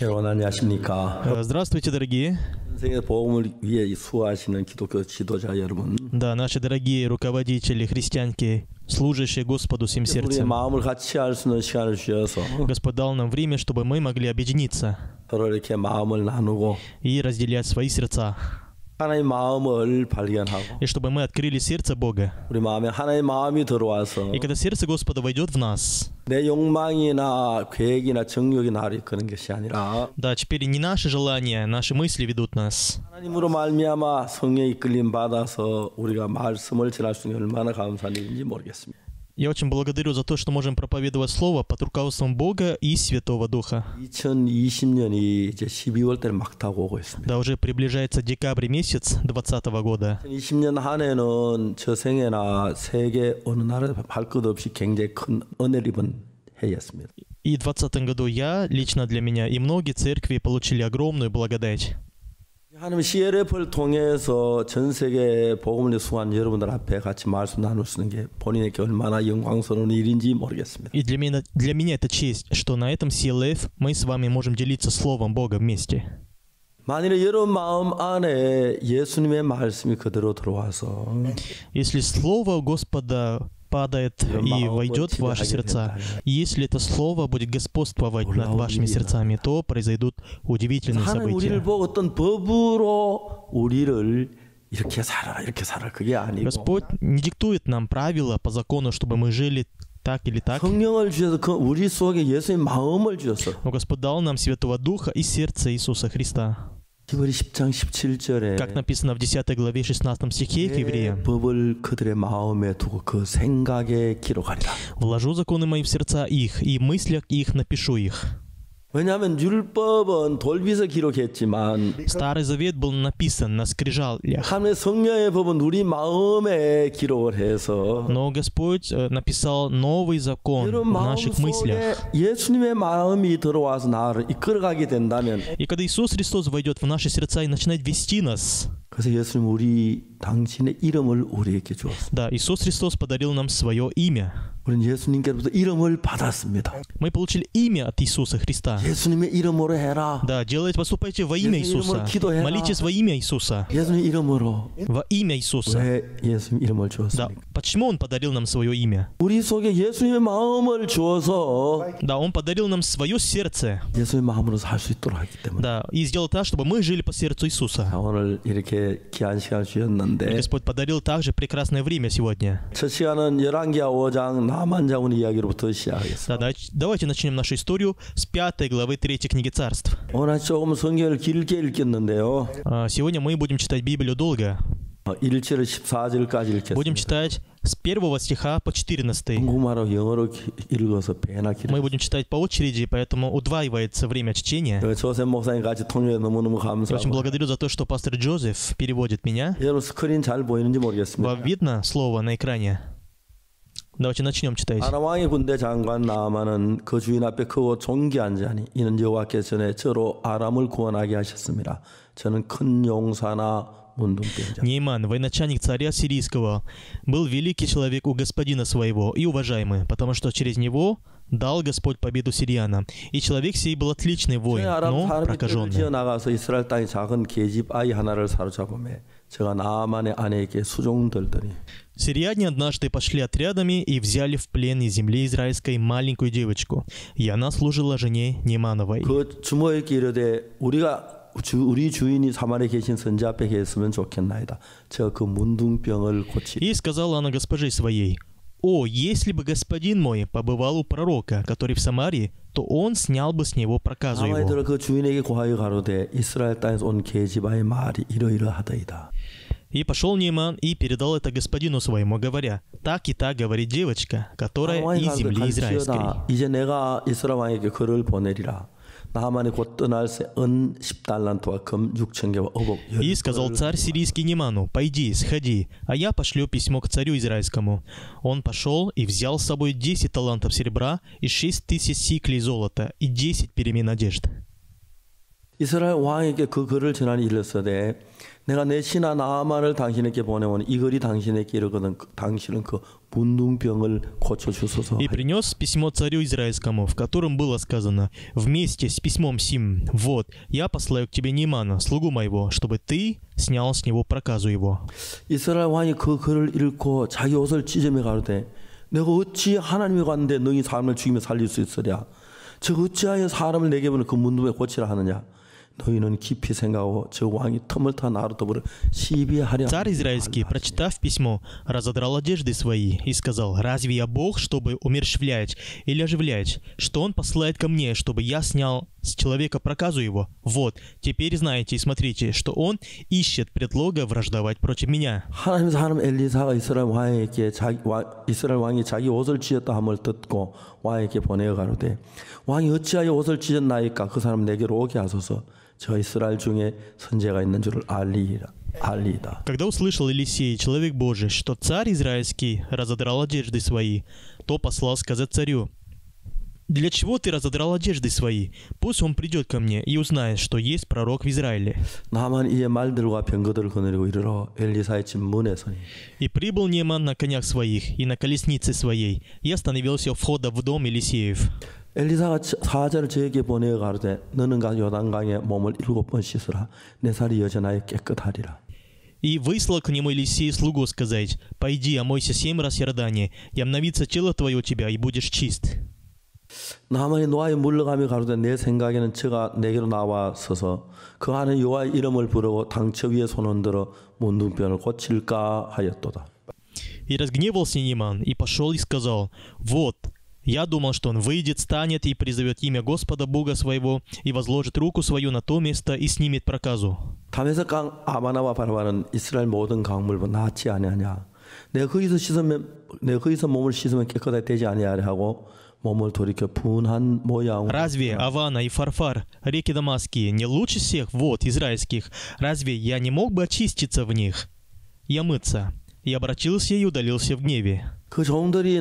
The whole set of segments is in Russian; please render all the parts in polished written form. Здравствуйте, дорогие. Да, наши дорогие руководители, христианки, служащие Господу всем сердцем. Господь дал нам время, чтобы мы могли объединиться и разделять свои сердца. И чтобы мы открыли сердце Бога. И когда сердце Господа войдет в нас, да, теперь не наши желания, наши мысли ведут нас. Я очень благодарю за то, что можем проповедовать Слово под руководством Бога и Святого Духа. Да, уже приближается декабрь месяц 2020 года. И в 2020 году я, лично для меня, и многие церкви получили огромную благодать. 하나님 CLF를 통해서 전 세계 복음을 수한 여러분들 앞에 같이 말씀 나누시는 게 본인에게 얼마나 영광스러운 일인지 모르겠습니다. И для меня это честь, что на этом CLF мы с вами можем делиться словом Бога вместе. 만일 여러분 마음 안에 예수님의 말씀이 그대로 들어와서 Если слово Господа падает и войдет в ваши сердца. Если это слово будет господствовать над вашими сердцами, то произойдут удивительные события. Господь не диктует нам правила по закону, чтобы мы жили так или так. Но Господь дал нам Святого Духа и сердце Иисуса Христа. Как написано в 10 главе 16 стихе к евреям, «Вложу законы мои в сердца их, и в мыслях их напишу их». Старый Завет был написан на скрижалях, но Господь написал новый закон в наших мыслях. И когда Иисус Христос войдет в наши сердца и начинает вести нас, да, Иисус Христос подарил нам свое имя. Мы получили имя от Иисуса Христа. Да, делайте, поступайте во имя Иисуса. Молитесь во имя Иисуса. Во имя Иисуса. Да, почему Он подарил нам свое имя? Да, Он подарил нам свое сердце. Да, и сделал так, чтобы мы жили по сердцу Иисуса. И Господь подарил также прекрасное время сегодня. Да, давайте начнем нашу историю с 5 главы 3 книги Царств. Сегодня мы будем читать Библию долго. Будем читать с 1 стиха по 14. Мы будем читать по очереди, поэтому удваивается время чтения. Я очень благодарю за то, что пастор Джозеф переводит меня. Вам видно слово на экране? Давайте начнем читать. Нейман, военачальник царя сирийского, был великий человек у господина своего и уважаемый, потому что через него дал Господь победу сириянам. И человек сей был отличный воин, но прокаженный. Сирияне однажды пошли отрядами и взяли в плен из земли израильской маленькую девочку, и она служила жене Неймановой. И сказала она госпоже своей: «О, если бы господин мой побывал у пророка, который в Самарии, то он снял бы с него проказу его». И пошел Нейман и передал это господину своему, говоря: «Так и так говорит девочка, которая из земли израильской». И сказал царь сирийский Нейману: «Пойди, сходи, а я пошлю письмо к царю израильскому». Он пошел и взял с собой 10 талантов серебра и 6000 сиклей золота и 10 перемен одежды. 이스라엘 왕에게 그 글을 전하니 일렀으되 내가 내 신하 나아만을 당신에게 보내오니 이 글이 당신에게 이르거든 당신은 그 문둥병을 고쳐 주소서. И принес письмо царю израильскому, в котором было сказано: вместе с письмом сим, вот я посылаю к тебе Неймана, слугу моего, чтобы ты снял с него проказу его. 이스라엘 왕이 그 글을 읽고 자기 옷을 찢으며 가로되 내가 어찌 하나님이 관데 너희 사람을 죽이며 살릴 수 있으랴? 저 어찌하여 사람을 내게 보내 그 문둥병을 고치라 하느냐? Царь израильский, прочитав письмо, разодрал одежды свои и сказал: «Разве я Бог, чтобы умерщвлять или оживлять? Что Он посылает ко мне, чтобы я снял с человека проказу его? Вот, теперь знаете и смотрите, что Он ищет предлога враждовать против меня». Когда услышал Елисей, человек Божий, что царь израильский разодрал одежды свои, то послал сказать царю: «Для чего ты разодрал одежды свои? Пусть он придет ко мне и узнает, что есть пророк в Израиле». И прибыл Нейман на конях своих и на колеснице своей, и остановился у входа в дом Елисеев. 엘리사가 사자를 저에게 보내어 가로되 너는 가 요단강에 몸을 7번 씻으라 내 살이 여전하여 깨끗하리라. И выслал к нему Елисей слугу сказать: «Пойди, омойся 7 раз в Иордане, и обновится тело твое у тебя, и будешь чист». 나만이 노아에 물러가며 가로되 내 생각에는 저가 내게로 나와서서 그 안에 여호와의 이름을 부르고 당처 위에 손 흔들어 문둥병을 고칠까 하였도다. И разгневался Нейман, и пошел и сказал: «Вот, я думал, что он выйдет, станет и призовет имя Господа Бога своего, и возложит руку свою на то место, и снимет проказу». «Разве Авана и Фарфар, реки Дамасские, не лучше всех вод израильских? Разве я не мог бы очиститься в них и омыться?» И обратился и удалился в гневе. И подошли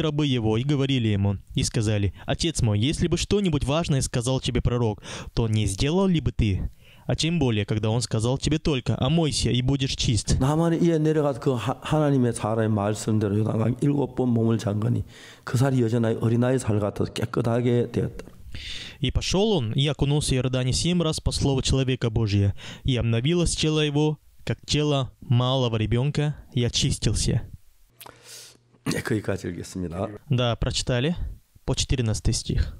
рабы его и говорили ему, и сказали: «Отец мой, если бы что-нибудь важное сказал тебе пророк, то не сделал ли бы ты? А тем более, когда он сказал тебе только: омойся и будешь чист». И пошел он, и окунулся в Иордане 7 раз по слову человека Божия, и обновилось тело его, как тело малого ребенка, и очистился. Да, прочитали по 14 стих.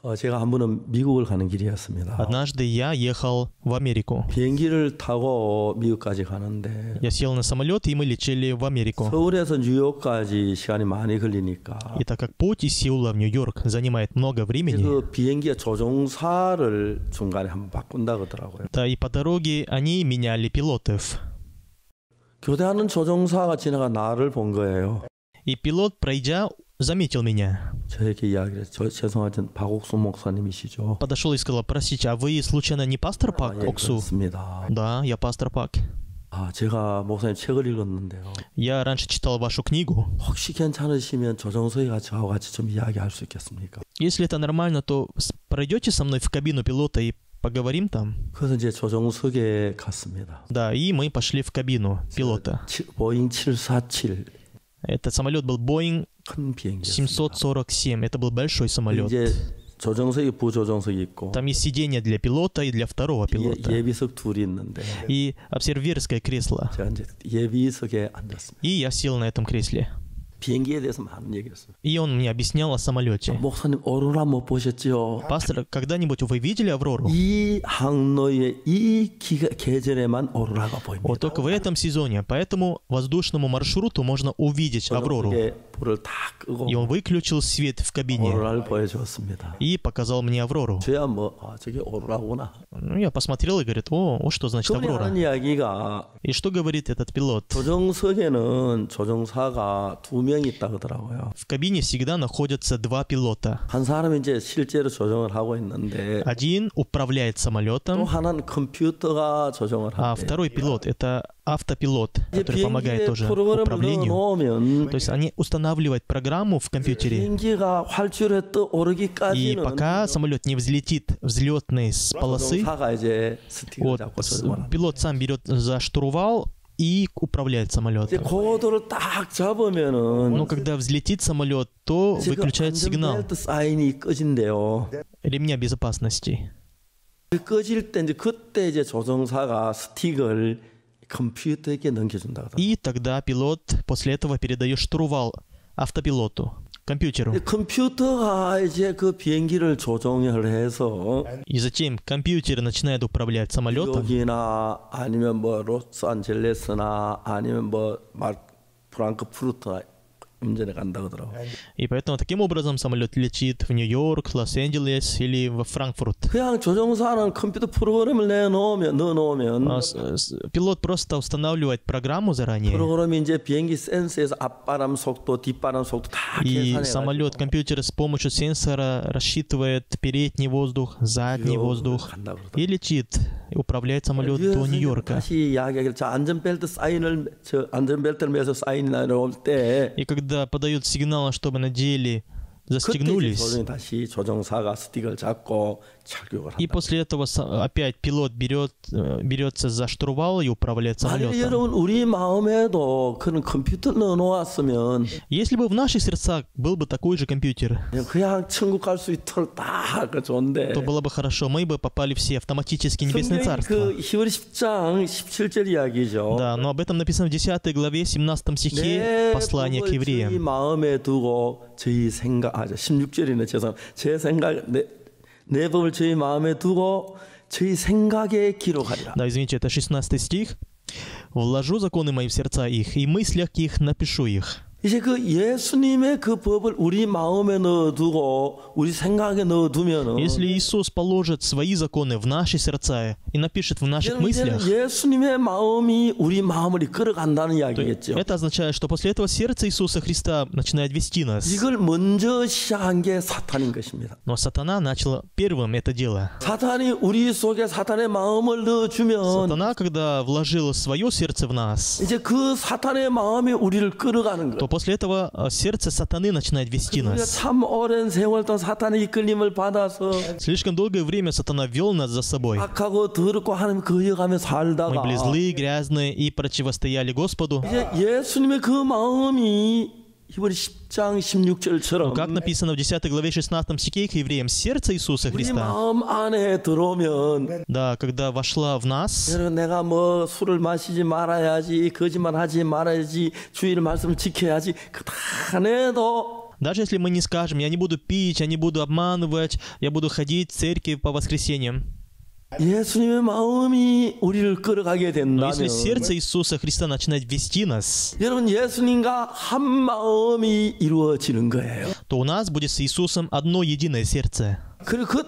Однажды я ехал в Америку. Я сел на самолет, и мы летели в Америку. И так как путь из Сеула в Нью-Йорк занимает много времени, да и по дороге они меняли пилотов. И пилот, пройдя, заметил меня. Подошел и сказал: «Простите, а вы случайно не пастор Пак Оксу?» Да, я пастор Пак. Я раньше читал вашу книгу. Если это нормально, то пройдете со мной в кабину пилота и поговорим там? Да, и мы пошли в кабину пилота. Этот самолет был Боинг-747. Это был большой самолет. Там есть сиденье для пилота и для второго пилота. И обсерверское кресло. И я сел на этом кресле. И он мне объяснял о самолете. «Пастор, когда-нибудь вы видели Аврору? Вот только в этом сезоне, по этому воздушному маршруту можно увидеть Аврору». И он выключил свет в кабине и показал мне Аврору. Ну, я посмотрел и говорит: «О, что значит Аврора?» И что говорит этот пилот? В кабине всегда находятся два пилота. Один управляет самолетом, а второй пилот — это автопилот, который помогает тоже управлению. То есть они устанавливают программу в компьютере. И пока самолет не взлетит взлетной полосы, вот, пилот сам берет за штурвал и управляет самолетом. Но когда взлетит самолет, то выключает сигнал ремня безопасности. И тогда пилот после этого передает штурвал автопилоту, компьютеру. И затем компьютер начинает управлять самолетом. И поэтому таким образом самолет летит в Нью-Йорк, Лос-Анджелес или во Франкфурт. Пилот просто устанавливает программу заранее. И самолет, компьютер с помощью сенсора рассчитывает передний воздух, задний воздух и летит, управляет самолет до Нью-Йорка. И когда подают сигнал, чтобы надели, застегнулись, и после этого опять пилот берется за штурвал и управляет самолетом. Если бы в наших сердцах был бы такой же компьютер, то было бы хорошо, мы бы попали все автоматически в небесное царство. Да, но об этом написано в 10 главе 17 стихе послания к евреям. Да, извините, это 16 стих. «Вложу законы мои в сердца их, и в мыслях их напишу их». Если Иисус положит свои законы в наши сердца и напишет в наших мыслях, это означает, что после этого сердце Иисуса Христа начинает вести нас. Но сатана начал первым это дело. Сатана, когда вложил свое сердце в нас, то после этого сердце сатаны начинает вести нас. Слишком долгое время сатана вел нас за собой. Мы были злые, грязные и противостояли Господу. Но как написано в 10 главе 16 стихе к евреям, сердце Иисуса Христа, да, когда вошла в нас, даже если мы не скажем, я не буду пить, я не буду обманывать, я буду ходить в церковь по воскресеньям, но если сердце Иисуса Христа начинает вести нас, то у нас будет с Иисусом одно единое сердце. И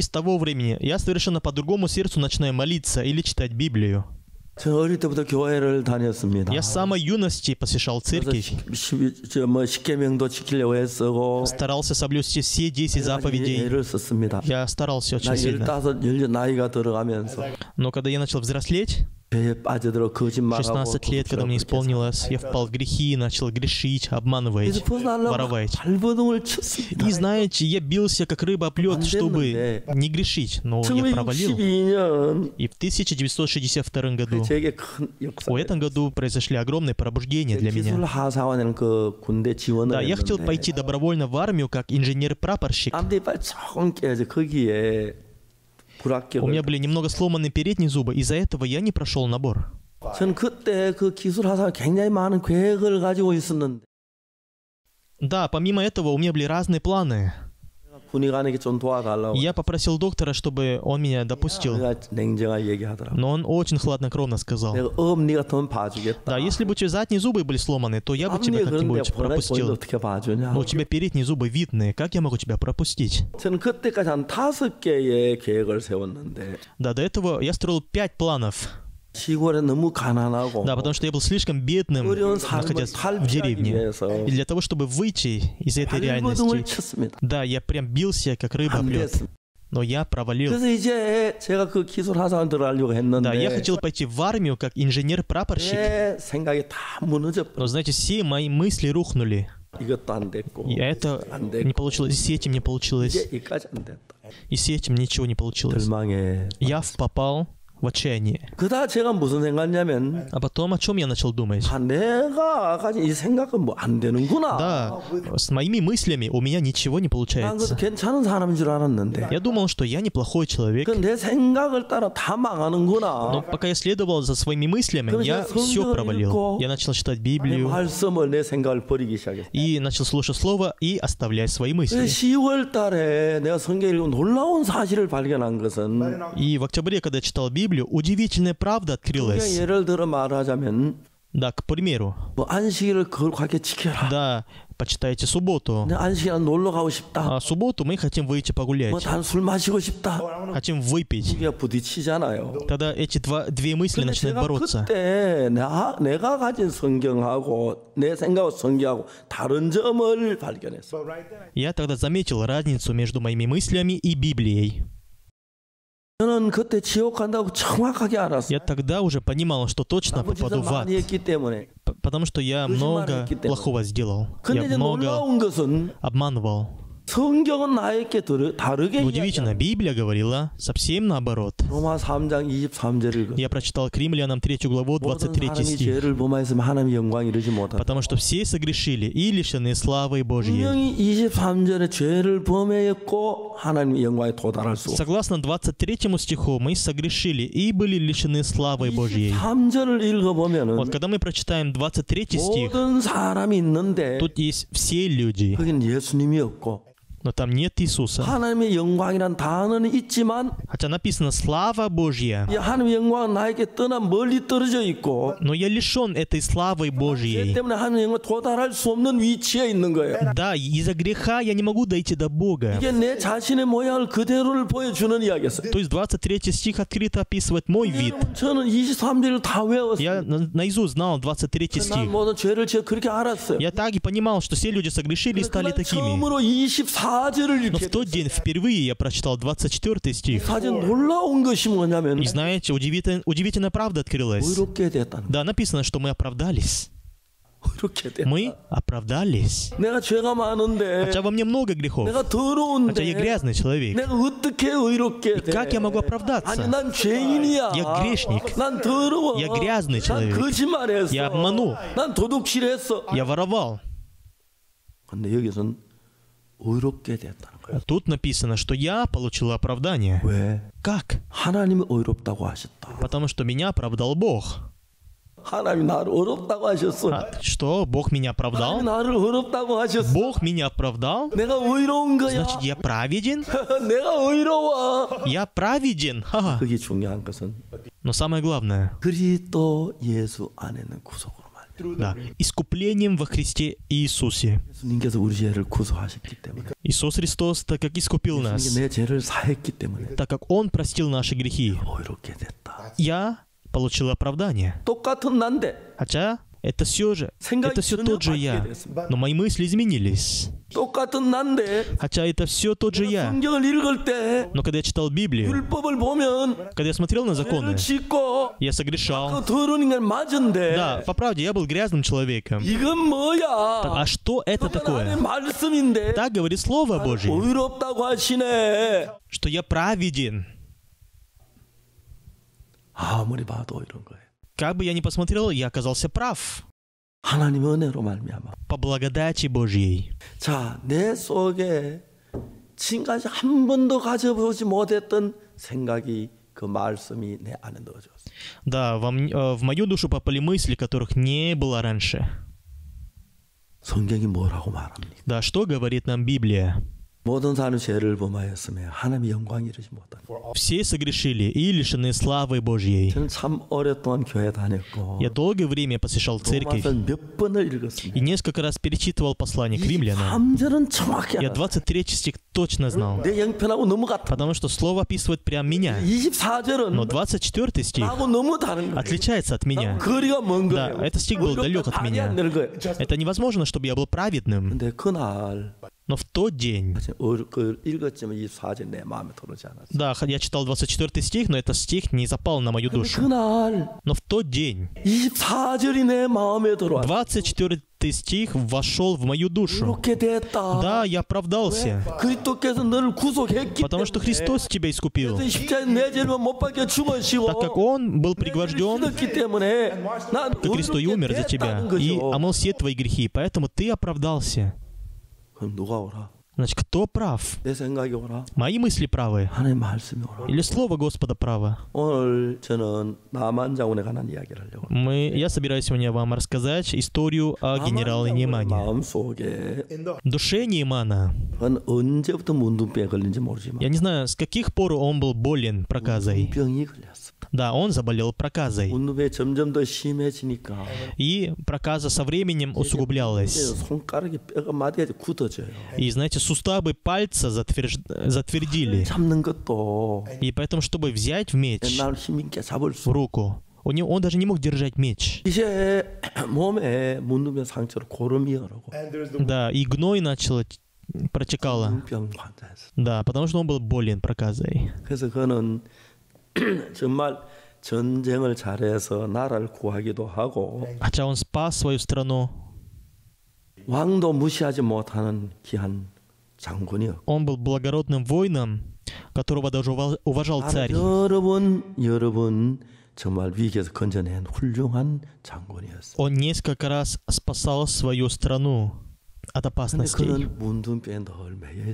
с того времени я совершенно по другому сердцу начинаю молиться или читать Библию. Я с самой юности посещал церковь, старался соблюсти все 10 заповедей, я старался очень сильно. Но когда я начал взрослеть, 16 лет, когда мне исполнилось, я впал в грехи, начал грешить, обманывать, воровать. И знаете, я бился как рыба об лед, чтобы не грешить, но я провалил. И в 1962 году, в этом году произошли огромные пробуждения для меня. Да, я хотел пойти добровольно в армию как инженер-прапорщик. У меня были немного сломаны передние зубы, из-за этого я не прошел набор. Да, помимо этого у меня были разные планы. Я попросил доктора, чтобы он меня допустил. Но он очень хладнокровно сказал: да, если бы у тебя задние зубы были сломаны, то я бы тебя как-нибудь пропустил. Но у тебя передние зубы видны, как я могу тебя пропустить? Да, до этого я строил 5 планов. Да, потому что я был слишком бедным, находясь в деревне. И для того, чтобы выйти из этой реальности, да, я прям бился, как рыба об лед. Но я провалился. Да, я хотел пойти в армию как инженер-прапорщик. Но, знаете, все мои мысли рухнули. И это не получилось, и с этим не получилось. И с этим ничего не получилось. Я попал в отчаяние. А потом о чем я начал думать? Да, с моими мыслями у меня ничего не получается. Я думал, что я неплохой человек. Но пока я следовал за своими мыслями, я все провалил. Я начал читать Библию и начал слушать Слово и оставлять свои мысли. И в октябре, когда я читал Библию, удивительная правда открылась. Да, к примеру. Да, почитайте субботу. А субботу мы хотим выйти погулять. Хотим выпить. Тогда эти две мысли начинают бороться. Я тогда заметил разницу между моими мыслями и Библией. Я тогда уже понимал, что точно попаду в ад, потому что я много плохого сделал, я много обманывал. Удивительно, Библия говорила совсем наоборот. Я прочитал к Римлянам 3 главу 23 стих. Потому что все согрешили и лишены славы Божьей. Согласно 23 стиху, мы согрешили и были лишены славы Божьей. Вот когда мы прочитаем 23 стих, тут есть все люди. Но там нет Иисуса. Хотя написано «слава Божья». Но я лишен этой славы Божьей. Да, из-за греха я не могу дойти до Бога. То есть 23 стих открыто описывает мой вид. Я наизусть знал 23 стих. Я так и понимал, что все люди согрешили и стали такими. Но в тот день впервые я прочитал 24 стих. И знаете, удивительная правда открылась. Да, написано, что мы оправдались. Мы оправдались. Хотя во мне много грехов. Хотя я грязный человек. И как я могу оправдаться? Я грешник. Я грязный человек. Я обманул. Я воровал. Тут написано, что я получил оправдание. Как? Потому что меня оправдал Бог. Что? Бог меня оправдал? Бог меня оправдал? Значит, я праведен? Я праведен? Но самое главное. Да. Искуплением во Христе Иисусе. Иисус Христос, так как искупил нас, так как Он простил наши грехи, я получил оправдание. Хотя это все тот же я, но мои мысли изменились. Хотя это все тот же я, но когда я читал Библию, когда я смотрел на законы, я согрешал. Да, по правде, я был грязным человеком. А что это такое? Так говорит Слово Божье, что я праведен. Как бы я ни посмотрел, я оказался прав. По благодати Божьей. Да, в мою душу попали мысли, которых не было раньше. Да, что говорит нам Библия? Все согрешили и лишены славы Божьей. Я долгое время посещал церковь и несколько раз перечитывал послание к римлянам. Я 23 стих точно знал, потому что слово описывает прям меня. Но 24 стих отличается от меня. Да, этот стих был далек от меня. Это невозможно, чтобы я был праведным. Но в тот день... Да, я читал 24 стих, но этот стих не запал на мою душу. Но в тот день... 24 стих вошел в мою душу. Да, я оправдался. Потому что Христос тебя искупил. Так как Он был пригвожден, то Христос и умер за тебя, и омыл все твои грехи, поэтому ты оправдался. Значит, кто прав? Мои мысли правы? Или Слово Господа право? Я собираюсь сегодня вам рассказать историю о генерале Неймане. В душе Неймана. Я не знаю, с каких пор он был болен проказой. Да, он заболел проказой. И проказа со временем усугублялась. И, знаете, суставы пальца затвердили. И поэтому, чтобы взять меч в руку, он даже не мог держать меч. Да, и гной начал протекало. Да, потому что он был болен проказой. Хотя он спас свою страну. Он был благородным воином, которого даже уважал царь. Он несколько раз спасал свою страну от опасностей.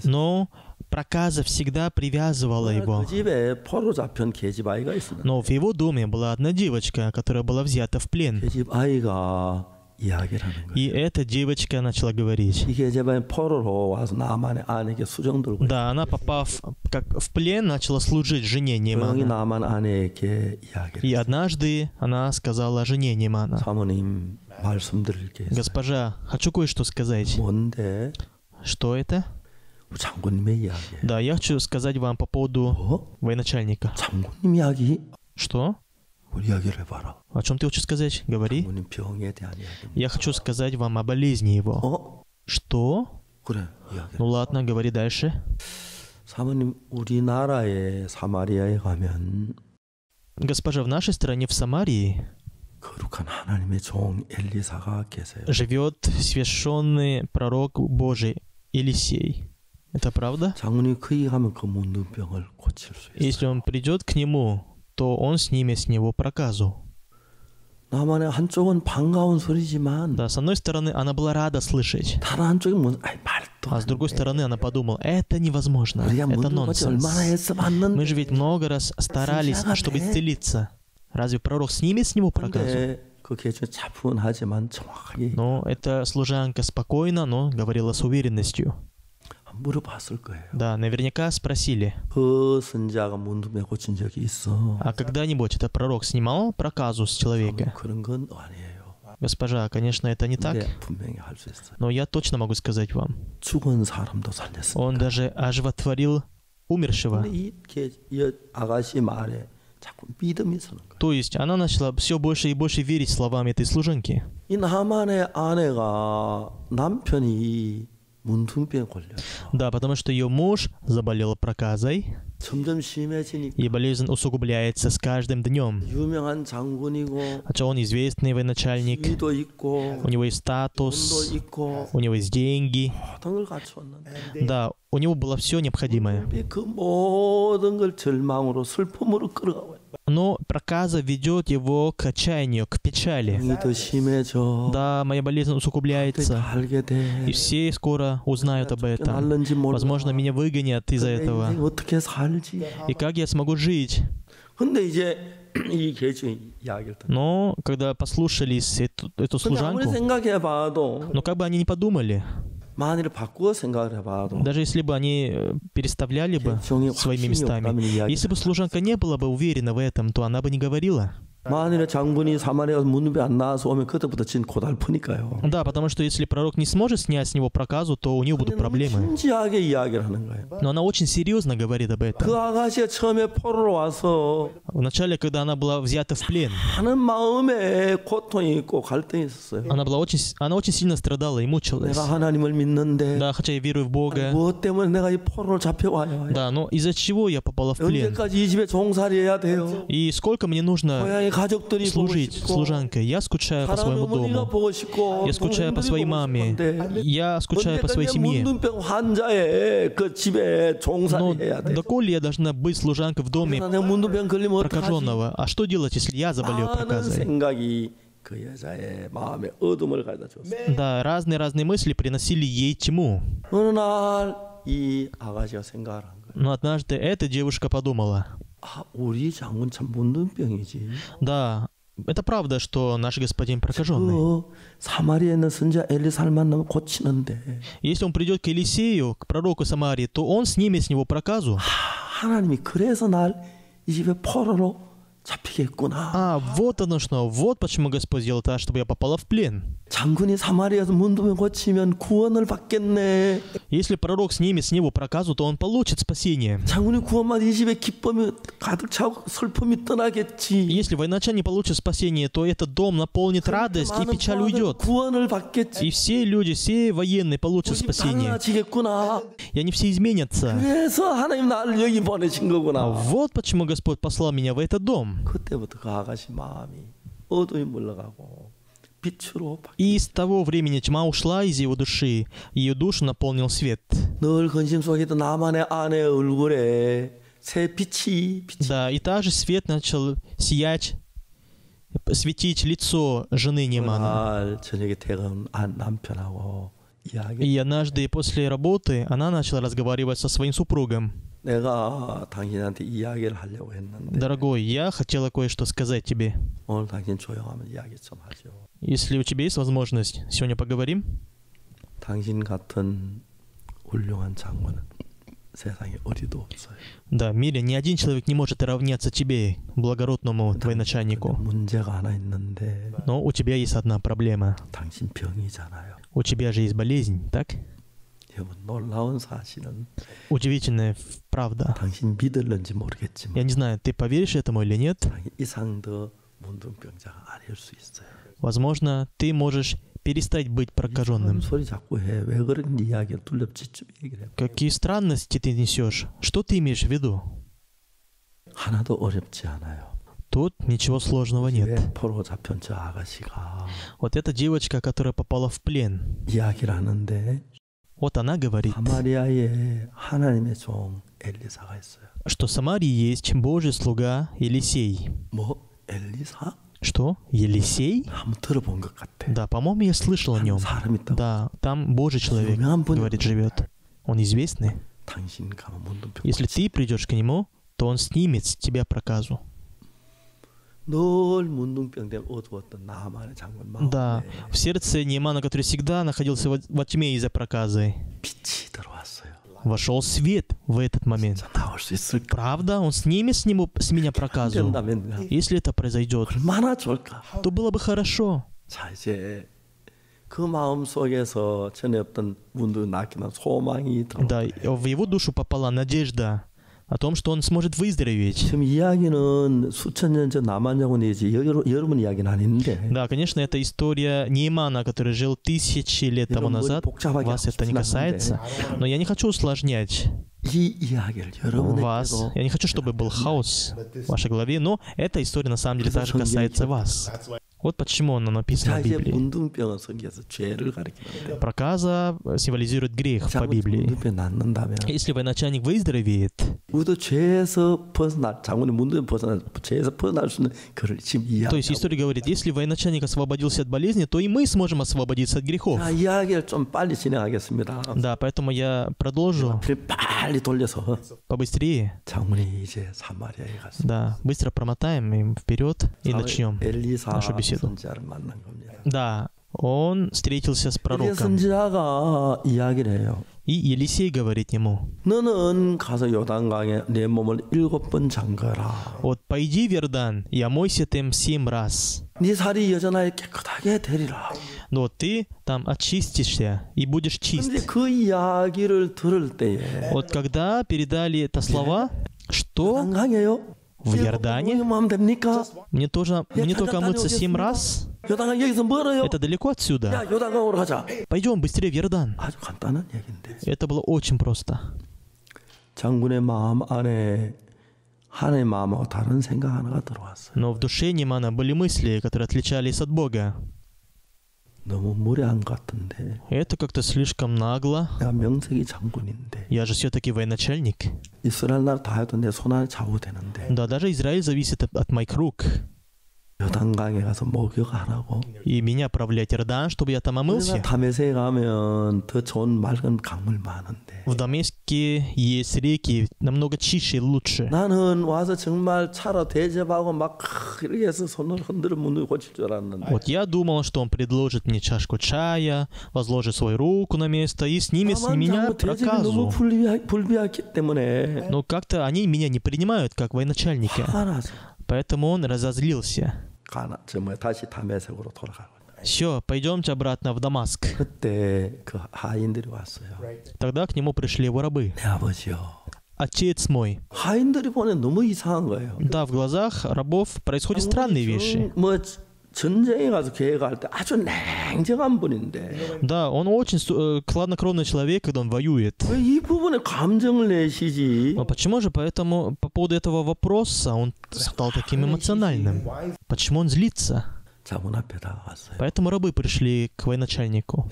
Но проказа всегда привязывала его. Но в его доме была одна девочка, которая была взята в плен. И эта девочка начала говорить. Да, она, попав в плен, начала служить жене Неймана. И однажды она сказала жене Неймана: «Госпожа, хочу кое-что сказать». «Что это?» «Да, я хочу сказать вам по поводу военачальника». «Что?» «О чем ты хочешь сказать? Говори». «Я хочу сказать вам о болезни его». «Что?» «Ну ладно, говори дальше». «Госпожа, в нашей стране, в Самарии, живет священный пророк Божий Елисей. Это правда?» «Если он придет к нему, то он снимет с него проказу». Да, с одной стороны, она была рада слышать. А с другой стороны, она подумала: это невозможно, это нонсенс. Мы же ведь много раз старались, чтобы исцелиться. Разве пророк снимет с него проказу? Но эта служанка спокойно, но говорила с уверенностью. Да, наверняка спросили: «А когда-нибудь этот пророк снимал проказу с человека?» «Госпожа, конечно, это не так, но я точно могу сказать вам, он даже оживотворил умершего». То есть она начала все больше и больше верить словам этой служанки. Да, потому что ее муж заболел проказой, и болезнь усугубляется с каждым днем. Хотя он известный военачальник, у него есть статус, у него есть деньги. Да, у него было все необходимое. Но проказа ведет его к отчаянию, к печали. Да, моя болезнь усугубляется, и все скоро узнают об этом. Возможно, меня выгонят из-за этого. И как я смогу жить? Но когда послушались эту служанку, но как бы они ни подумали, Даже если бы они переставляли бы своими местами, если бы служанка не была бы уверена в этом, то она бы не говорила. Да, потому что если пророк не сможет снять с него проказу, то у него будут проблемы. Но она очень серьезно говорит об этом. Вначале, когда она была взята в плен, она очень сильно страдала и мучилась. Да, хотя я верую в Бога. Да, но из-за чего я попала в плен? И сколько мне нужно служить служанкой. Я скучаю по своему дому. Я скучаю по своей маме. Я скучаю по своей семье. Но доколе я должна быть служанкой в доме прокаженного? А что делать, если я заболею проказой? Да, разные мысли приносили ей тьму. Но однажды эта девушка подумала: да, это правда, что наш господин прокаженный. Если он придет к Елисею, к пророку Самарии, то он снимет с него проказу. А, вот оно что, вот почему Господь сделал это, чтобы я попала в плен. Если пророк снимет с него проказу, то он получит спасение. Если военачальник получит спасение, то этот дом наполнит радость, и печаль уйдет. И все люди, все военные получат спасение. И они все изменятся. А вот почему Господь послал меня в этот дом. И с того времени тьма ушла из его души, ее душу наполнил свет. Да, и также свет начал сиять, светить лицо жены Немана. И однажды после работы она начала разговаривать со своим супругом. «Дорогой, я хотела кое-что сказать тебе. Если у тебя есть возможность, сегодня поговорим?» Да, в мире ни один человек не может равняться тебе, благородному военачальнику. Но у тебя есть одна проблема. У тебя же есть болезнь, так? Удивительная правда. Я не знаю, ты поверишь этому или нет. Возможно, ты можешь перестать быть прокаженным. Какие странности ты несешь? Что ты имеешь в виду? Тут ничего сложного нет. Вот эта девочка, которая попала в плен, вот она говорит, что в Самарии есть Божий слуга Елисей. Что? Елисей? Да, по-моему, я слышал о нем. Да, там Божий человек, говорит, живет. Он известный. Если ты придешь к нему, то он снимет с тебя проказу. Да, в сердце Неймана, который всегда находился во тьме из-за проказы, вошел свет в этот момент. Правда, он снимет с меня проказу. Если это произойдет, то было бы хорошо. Да, в его душу попала надежда о том, что он сможет выздороветь. Да, конечно, это история Неймана, который жил 1000 лет тому назад. Вас это не касается. Но я не хочу усложнять вас. Я не хочу, чтобы был хаос в вашей голове, но эта история на самом деле также касается вас. Вот почему она написана в Библии. Проказа символизирует грех по Библии. Если военачальник выздоровеет, то есть история говорит, если военачальник освободился от болезни, то и мы сможем освободиться от грехов. Да, поэтому я продолжу побыстрее. Да, быстро промотаем им вперед и начнем нашу беседу. Да, он встретился с пророком. И Елисей говорит ему: «Вот пойди в Иордан и омойся там 7 раз. Но ты там очистишься и будешь чист». Вот когда передали это слова, что в Иордане мне только мыться 7 раз? Это далеко отсюда. Пойдем быстрее в Иордан. Это было очень просто. Но в душе Нимана были мысли, которые отличались от Бога. Это как-то слишком нагло. Я же все-таки военачальник. Да, даже Израиль зависит от моих рук. И меня отправлять в Иордан, чтобы я там омылся. В Дамеске есть реки намного чище и лучше. Вот я думал, что он предложит мне чашку чая, возложит свою руку на место и снимет с меня проказу. Но как-то они меня не принимают как военачальника. Поэтому он разозлился. Все, пойдемте обратно в Дамаск. Тогда к нему пришли его рабы. Отец мой. Да, в глазах рабов происходят странные вещи. Да, он очень хладнокровный человек, когда он воюет. Но почему же поэтому по поводу этого вопроса он стал таким эмоциональным? Почему он злится? Поэтому рабы пришли к военачальнику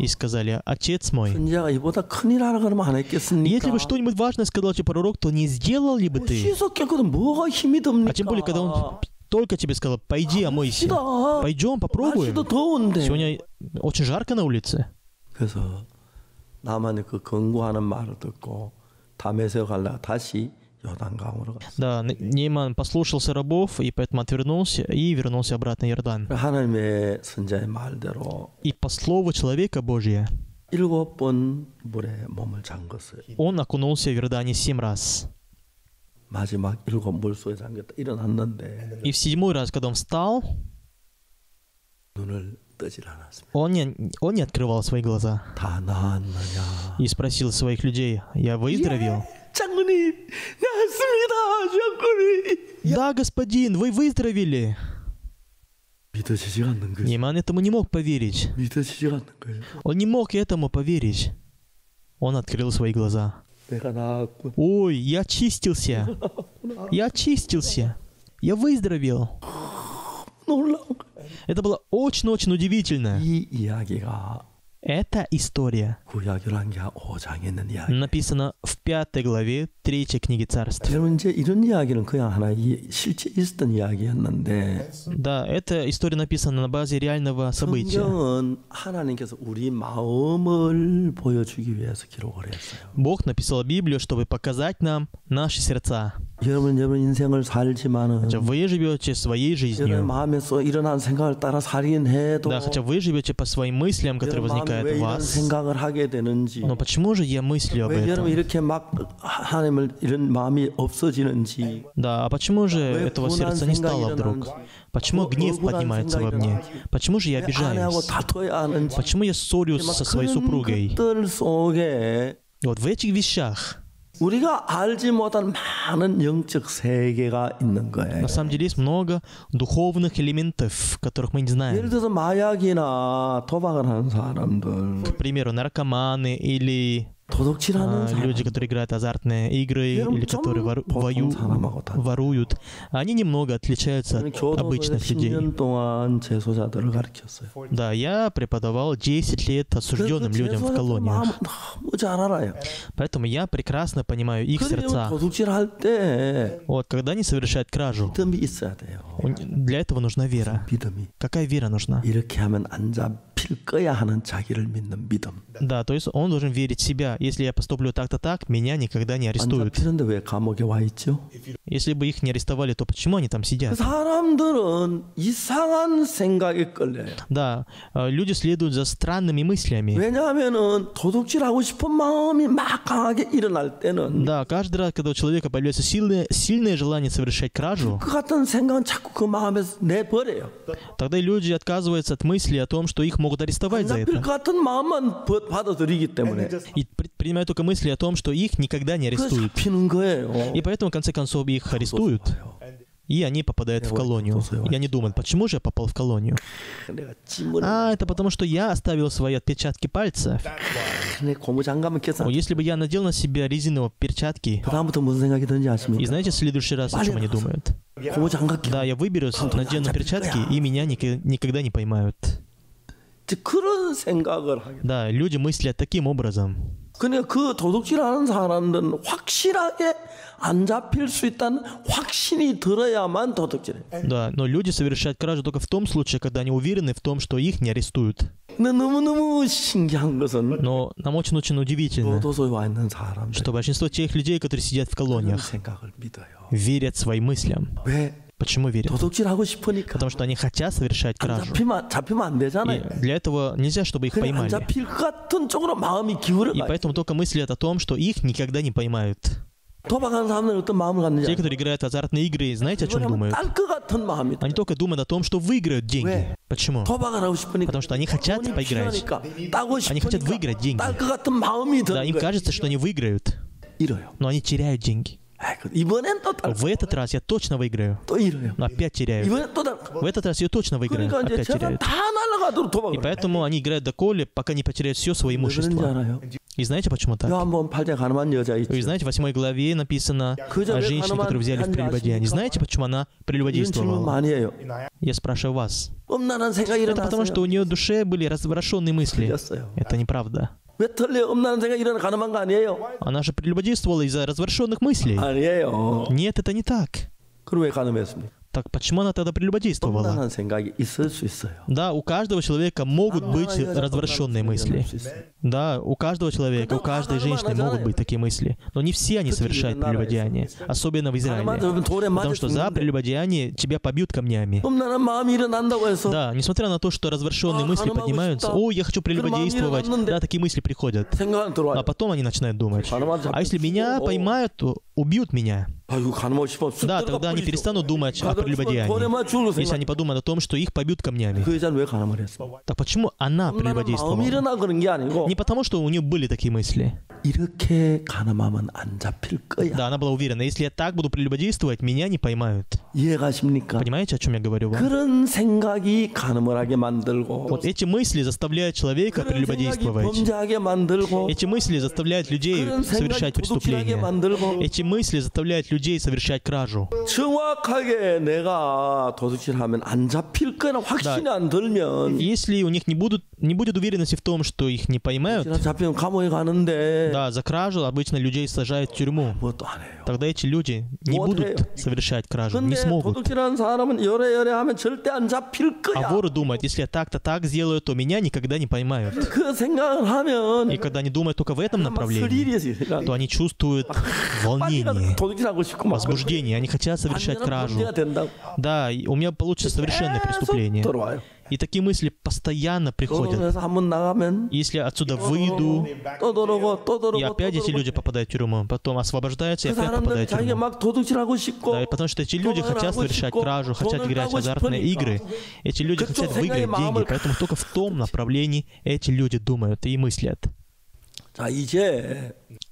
и сказали: «Отец мой, если бы что-нибудь важное сказал тебе пророк, то не сделал ли бы ты? А тем более, когда он только тебе сказал: пойди омойся». Пойдем, попробуем. Сегодня очень жарко на улице. Да, Нейман послушался рабов, и поэтому отвернулся и вернулся обратно в Иордан. И по слову человека Божия, он окунулся в Иордане 7 раз. И в 7-й раз, когда он встал, он не открывал свои глаза и спросил своих людей: «Я выздоровел?» «Да, господин, вы выздоровели!» Ниман этому не мог поверить. Он не мог этому поверить. Он открыл свои глаза. «Ой, я очистился! Я очистился! Я выздоровел!» Это было очень-очень удивительно. Эта история написана в 5 главе 3 книги Царств. Да, эта история написана на базе реального события. Бог написал Библию, чтобы показать нам наши сердца. Хотя вы живете своей жизнью. Да, хотя вы живете по своим мыслям, которые возникают в вас. Но почему же я мыслю об этом? Да, а почему же этого сердца не стало вдруг? Почему гнев поднимается во мне? Почему же я обижаюсь? Почему я ссорюсь со своей супругой? Вот в этих вещах на самом деле есть много духовных элементов, которых мы не знаем. К примеру, наркоманы или люди, которые играют азартные игры или которые воруют, они немного отличаются от обычных людей. Да, я преподавал 10 лет осужденным людям в колониях. Поэтому я прекрасно понимаю их сердца. Вот, когда они совершают кражу, для этого нужна вера. Какая вера нужна? 지킬 거야 하는 자기를 믿는 믿음. Да, то есть он должен верить в себя. Если я поступлю так-то так, меня никогда не арестуют. 안 잡히는데 왜 감옥에 와 있죠? Если бы их не арестовали, то почему они там сидят? 사람들은 이상한 생각에 끌려요. Да, люди следуют за странными мыслями. 왜냐하면은 도둑질하고 싶은 마음이 막 강하게 일어날 때는. Да, каждый раз, когда у человека появляется сильное желание совершать кражу, 그 같은 생각은 자꾸 그 마음에서 내버려요. Тогда люди отказываются от мысли о том, что их могут арестовать за это. И принимают только мысли о том, что их никогда не арестуют. И поэтому, в конце концов, их арестуют. И они попадают в колонию. И они думают, почему же я попал в колонию? А, это потому, что я оставил свои отпечатки пальцев. Если бы я надел на себя резиновые перчатки, и знаете, в следующий раз, о чем они думают? Да, я выберусь, надену перчатки, и меня никогда не поймают. Да, люди мыслят таким образом. Да, но люди совершают кражу только в том случае, когда они уверены в том, что их не арестуют. Но нам очень-очень удивительно, что большинство тех людей, которые сидят в колониях, верят своим мыслям. Почему верят? Потому что они хотят совершать кражу. И для этого нельзя, чтобы их поймали. И поэтому только мыслят о том, что их никогда не поймают. Те, которые играют в азартные игры, знаете, о чем думают? Они только думают о том, что выиграют деньги. Почему? Потому что они хотят поиграть. Они хотят выиграть деньги. Да, им кажется, что они выиграют. Но они теряют деньги. В этот раз я точно выиграю. Но опять теряю. В этот раз я точно выиграю. Опять теряю. И поэтому они играют доколе, пока не потеряют все свое имущество. И знаете, почему так? И знаете, в 8 главе написано о женщине, которую взяли в прелюбодеянии. Знаете, почему она прелюбодействовала? Я спрашиваю вас. Это потому, что у нее в душе были развращенные мысли. Это неправда. Она же прелюбодействовала из-за развращенных мыслей. Нет, это не так. Так почему она тогда прелюбодействовала? Да, у каждого человека могут быть развращенные мысли. Да, у каждого человека, у каждой женщины могут быть такие мысли. Но не все они совершают прелюбодеяние, особенно в Израиле. Потому что за прелюбодеяние тебя побьют камнями. Да, несмотря на то, что развращенные мысли поднимаются, «О, я хочу прелюбодействовать», да, такие мысли приходят. А потом они начинают думать, «А если меня поймают, то убьют меня». Да, тогда они перестанут думать о прелюбодеянии, если они подумают о том, что их побьют камнями. Так почему она прелюбодействовала? Не потому, что у нее были такие мысли. Да, она была уверена, если я так буду прелюбодействовать, меня не поймают. Понимаете, о чем я говорю вам? Вот эти мысли заставляют человека прелюбодействовать. Эти мысли заставляют людей совершать преступления. Эти мысли заставляют людей совершать кражу. Да. Если у них не будет уверенности в том, что их не поймают, да, за кражу обычно людей сажают в тюрьму. Тогда эти люди не будут совершать кражу, не смогут. А воры думают, если я так-то так сделаю, то меня никогда не поймают. И когда они думают только в этом направлении, то они чувствуют волнение, возбуждение, они хотят совершать кражу. Да, у меня получится совершенное преступление. И такие мысли постоянно приходят. Если я отсюда выйду, и опять эти люди попадают в тюрьму, потом освобождаются и опять попадают в тюрьму. Да, потому что эти люди хотят совершать кражу, хотят играть в азартные игры. Эти люди хотят выиграть деньги, поэтому только в том направлении эти люди думают и мыслят.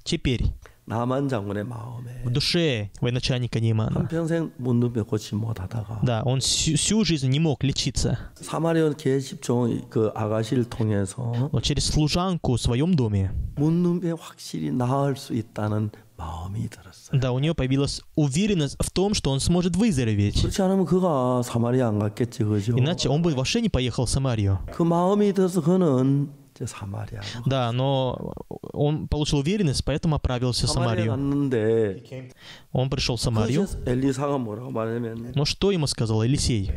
Теперь в душе военачальника Неймана. Да, он всю жизнь не мог лечиться. Но через служанку в своем доме, да, у нее появилась уверенность в том, что он сможет выздороветь. Иначе он бы вообще не поехал в Самарию. Да, но он получил уверенность, поэтому отправился в Самарию. Он пришел в Самарию. Но что ему сказал Елисей?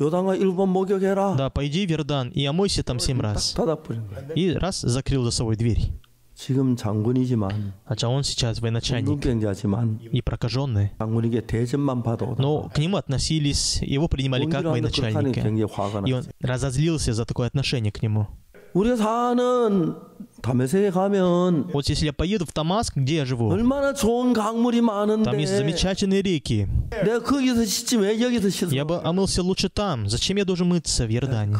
Да, пойди в Иордан и омойся там 7 раз. И раз закрыл за собой дверь. Хотя он сейчас военачальник и прокаженный, но к нему относились, его принимали как военачальника, и он разозлился за такое отношение к нему. Вот если я поеду в Дамаск, где я живу, там есть замечательные реки. Я бы омылся лучше там. Зачем я должен мыться в Иордане?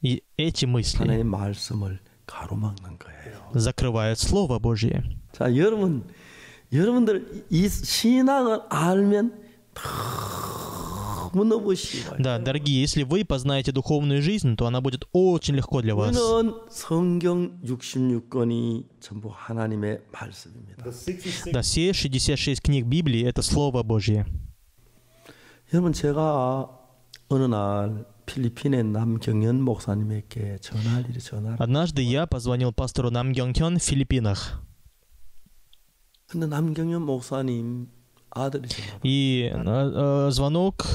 И эти мысли закрывают Слово Божье. Да, дорогие, если вы познаете духовную жизнь, то она будет очень легко для вас. Да, все 66 книг Библии — это Слово Божье. Однажды я позвонил пастору Нам Гён Хён в Филиппинах. И звонок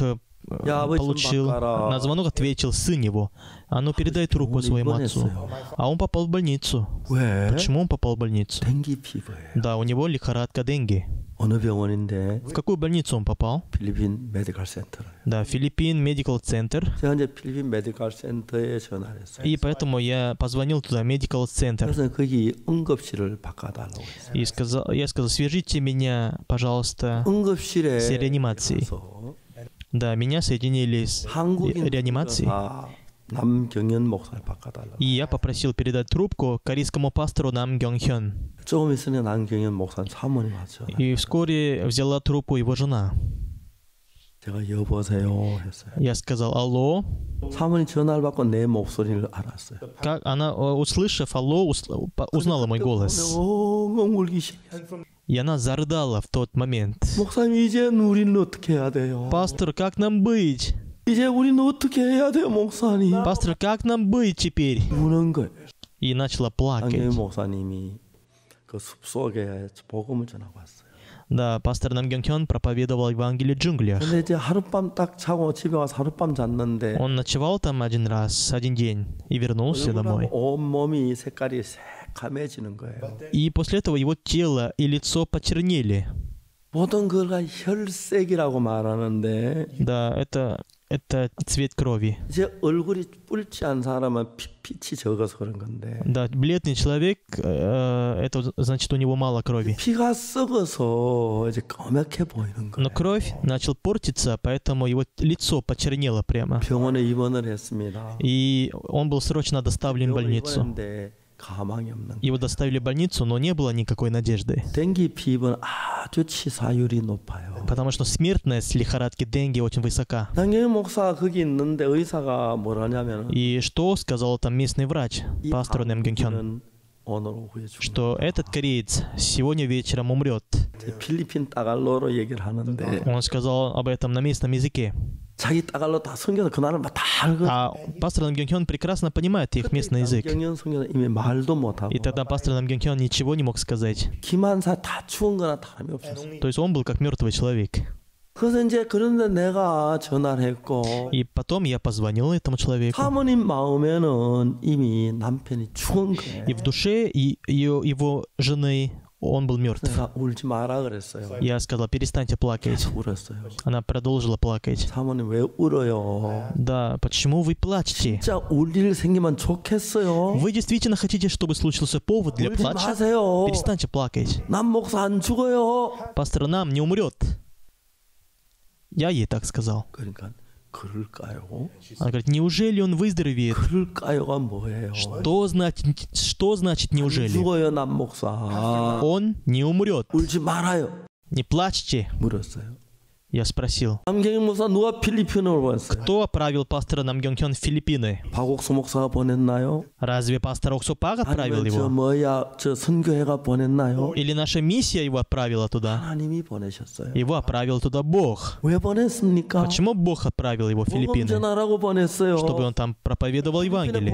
получил, на звонок ответил сын его. А ну передай руку своему отцу. А он попал в больницу. Почему он попал в больницу? Да, у него лихорадка денги. В какую больницу он попал? Филиппин Медикал Центр. Да, Филиппин Медикал Центр. И поэтому я позвонил туда, Медикал Центр. И сказал, я сказал, свяжите меня, пожалуйста, с реанимацией. Да, меня соединили с реанимацией. И я попросил передать трубку корейскому пастору Нам Гён Хён. И вскоре взяла трубку его жена. Я сказал «Алло». Как она, услышав «Алло», узнала мой голос. И она зарыдала в тот момент. «Пастор, как нам быть?» «Пастор, как нам быть теперь?» И начала плакать. Да, пастор Нам Гён Хён проповедовал Евангелие в джунглях. Он ночевал там один раз, один день, и вернулся домой. И после этого его тело и лицо почернели. Да, это цвет крови. Да, бледный человек, это значит, у него мало крови. Но кровь начала портиться, поэтому его лицо почернело прямо. И он был срочно доставлен в больницу. Его доставили в больницу, но не было никакой надежды. Потому что смертность лихорадки денги очень высока. И что сказал там местный врач, пастор Нам Гён Хён? Что этот кореец сегодня вечером умрет. Он сказал об этом на местном языке. А пастор Нам Гён Хён прекрасно понимает их местный язык. И тогда пастор Нам Гён Хён ничего не мог сказать. То есть он был как мертвый человек. И потом я позвонил этому человеку. И в душе его жены он был мертв. Я сказал, перестаньте плакать. Она продолжила плакать. Да, почему вы плачете? Вы действительно хотите, чтобы случился повод для плача? Перестаньте плакать. Пастор Нам не умрет. Я ей так сказал. Она говорит, неужели он выздоровеет? Что значит неужели? Он не умрет. Не плачьте. Я спросил, кто отправил пастора Нам Гён Хён в Филиппины? Разве пастор Оксу Пак отправил его? Или наша миссия его отправила туда? Его отправил туда Бог. Почему Бог отправил его в Филиппины? Чтобы он там проповедовал Евангелие.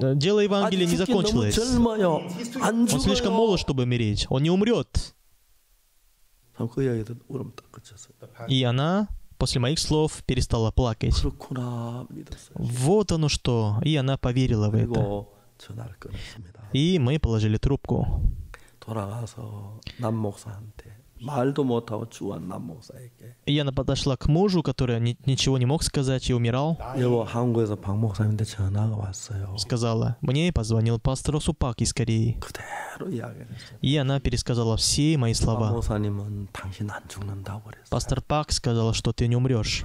Да, дело Евангелия не закончилось. Он слишком молод, чтобы умереть. Он не умрет. И она после моих слов перестала плакать. Вот оно что. И она поверила в это. И мы положили трубку. И она подошла к мужу, который ничего не мог сказать и умирал. Сказала: мне позвонил пастор Супак из Кореи. И она пересказала все мои слова. Пастор Пак сказал, что ты не умрешь,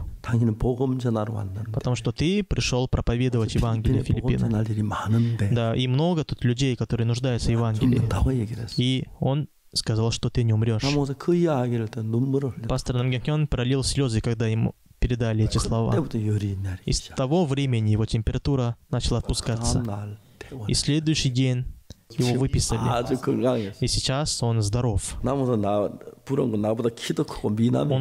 потому что ты пришел проповедовать Евангелие Филиппинам. Да, и много тут людей, которые нуждаются в Евангелии. И он сказал, что ты не умрешь. Пастор Нам Гён Хён пролил слезы, когда ему передали эти слова. И с того времени его температура начала опускаться. И следующий день его выписали. И сейчас он здоров. Он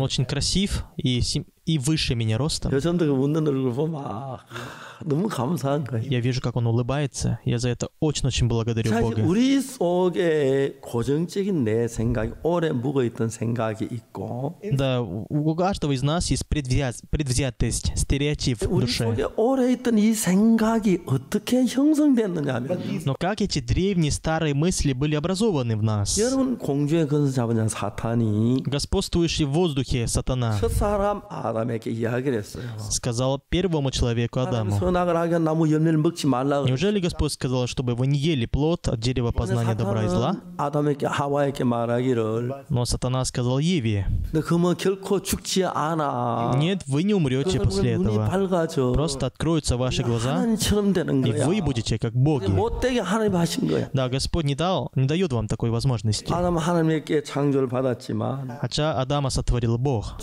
очень красив и выше меня ростом. Я вижу, как он улыбается. Я за это очень-очень благодарю Бога. Да, у каждого из нас есть предвзятость, стереотип в душе. Но как эти древние старые мысли были образованы в нас? Господствующий в воздухе сатана сказал первому человеку Адаму: неужели Господь сказал, чтобы вы не ели плод от дерева познания добра и зла? Но сатана сказал Еве: нет, вы не умрете после этого. Просто откроются ваши глаза, и вы будете как боги. Да, Господь не дает вам такой возможности. Хотя Адама сотворил Бог.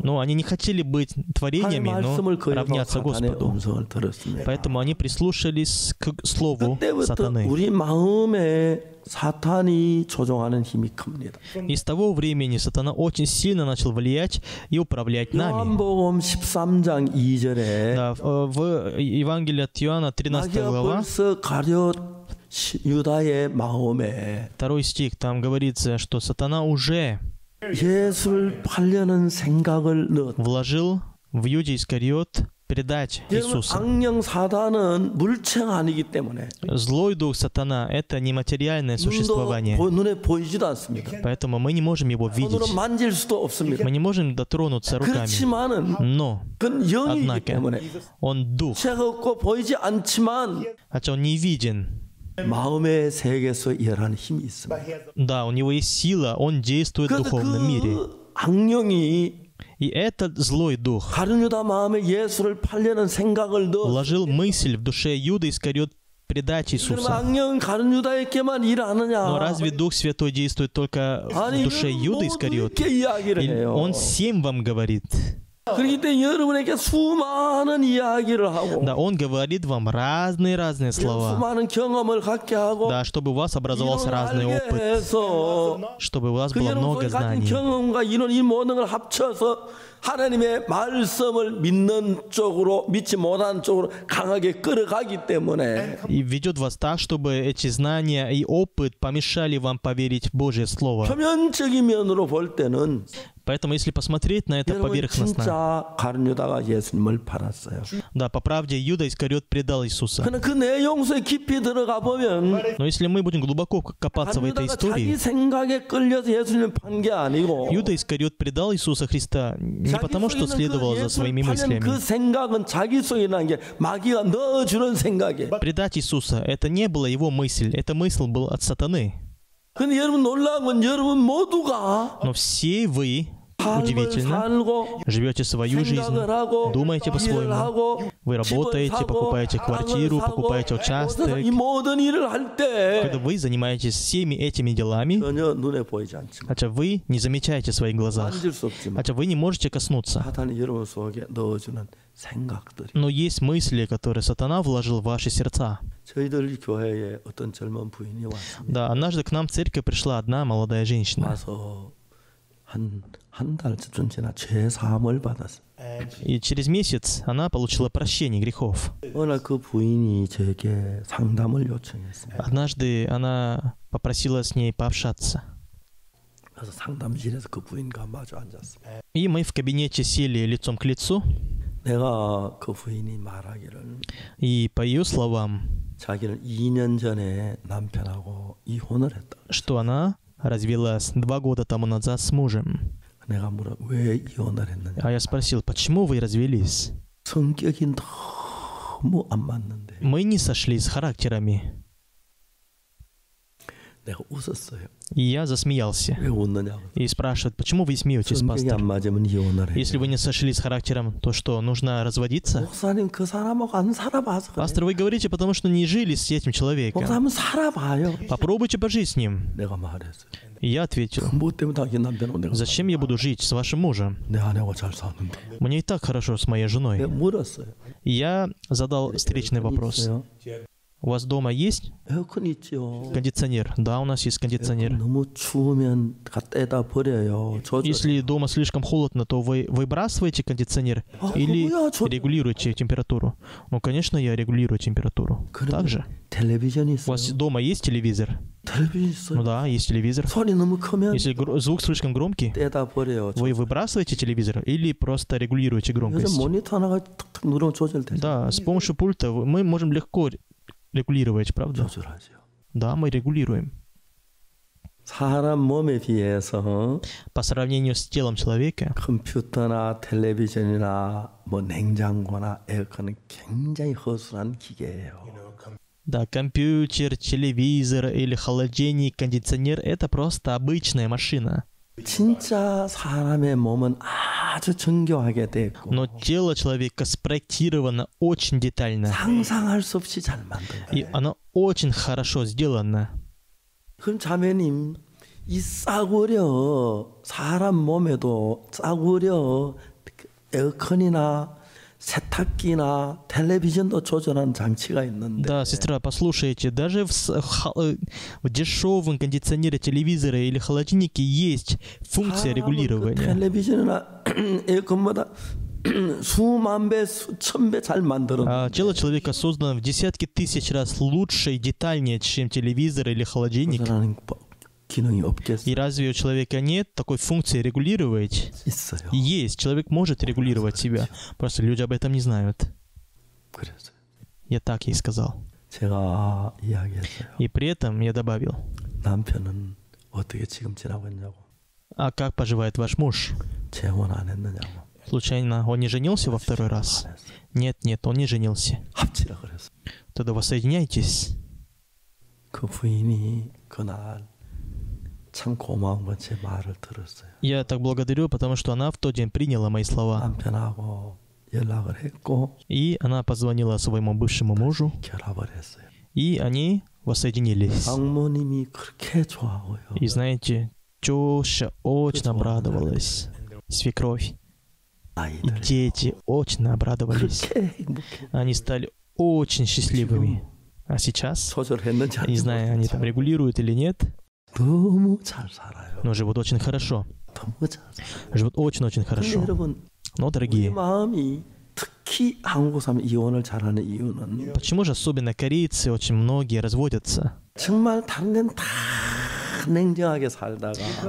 Но они не хотели быть творениями, но равняться Господу. Поэтому они прислушались к слову сатаны. И с того времени сатана очень сильно начал влиять и управлять нами. Да, в Евангелии от Иоанна 13 глава, 2 стих, там говорится, что сатана уже вложил в Юде Искариот предать Иисуса. Злой дух сатана — это нематериальное существование. Поэтому мы не можем его видеть. Мы не можем дотронуться руками. Но, однако, он дух. Хотя он не виден. Да, у него есть сила, он действует в духовном мире. И этот злой дух вложил мысль в душе Юды Искариот предать Иисуса. Но разве Дух Святой действует только в душе Юды Искариот? Он всем вам говорит. Да, он говорит вам разные слова. Да, чтобы у вас образовался разный опыт, чтобы у вас было много знаний. И ведет вас так, чтобы эти знания и опыт помешали вам поверить в Божье Слово. Поэтому, если посмотреть на это поверхностно, да, по правде, Юда Искариот предал Иисуса. Но если мы будем глубоко копаться в этой истории, Юда Искариот предал Иисуса Христа не потому, что следовал за своими мыслями. Предать Иисуса — это не была его мысль, эта мысль была от сатаны. Но все вы, удивительно, живете свою жизнь, думаете по-своему. Вы работаете, покупаете квартиру, покупаете участок. Когда вы занимаетесь всеми этими делами, хотя вы не замечаете в своих глазах, хотя вы не можете коснуться. Но есть мысли, которые сатана вложил в ваши сердца. Да, однажды к нам в церковь пришла одна молодая женщина. И через месяц она получила прощение грехов. Однажды она попросила с ней пообщаться. И мы в кабинете сели лицом к лицу. И по ее словам, что она развелась 2 года тому назад с мужем. А я спросил, почему вы развелись? Мы не сошли с характерами. И я засмеялся. И спрашивает, почему вы смеетесь, пастор? Если вы не сошли с характером, то что, нужно разводиться? Пастор, вы говорите, потому что не жили с этим человеком. Попробуйте пожить с ним. И я ответил, зачем я буду жить с вашим мужем? Мне и так хорошо с моей женой. И я задал встречный вопрос. У вас дома есть кондиционер? Да, у нас есть кондиционер. Если дома слишком холодно, то вы выбрасываете кондиционер или регулируете температуру? Ну, конечно, я регулирую температуру. Также. У вас дома есть телевизор? Ну да, есть телевизор. Если звук слишком громкий, вы выбрасываете телевизор или просто регулируете громкость? Да, с помощью пульта мы можем легко регулировать, правда? Да, мы регулируем. По сравнению с телом человека, да, компьютер, телевизор или холодильник, кондиционер — это просто обычная машина. Но тело человека спроектировано очень детально. И оно очень хорошо сделано. Да, сестра, послушайте, даже в дешевом кондиционере, телевизора или холодильнике есть функция регулирования. Тело человека создано в десятки тысяч раз лучше и детальнее, чем телевизор или холодильник. И разве у человека нет такой функции регулировать? Есть, человек может регулировать себя. Просто люди об этом не знают. Я так ей сказал. И при этом я добавил. А как поживает ваш муж? Случайно он не женился во второй раз? Нет, нет, он не женился. Тогда воссоединяйтесь. Я так благодарю, потому что она в тот день приняла мои слова. И она позвонила своему бывшему мужу. И они воссоединились. И знаете, теща очень обрадовалась. Свекровь. И дети очень обрадовались. Они стали очень счастливыми. А сейчас, не знаю, они там регулируют или нет, но живут очень хорошо. Живут очень-очень хорошо. Но, дорогие, почему же особенно корейцы очень многие разводятся?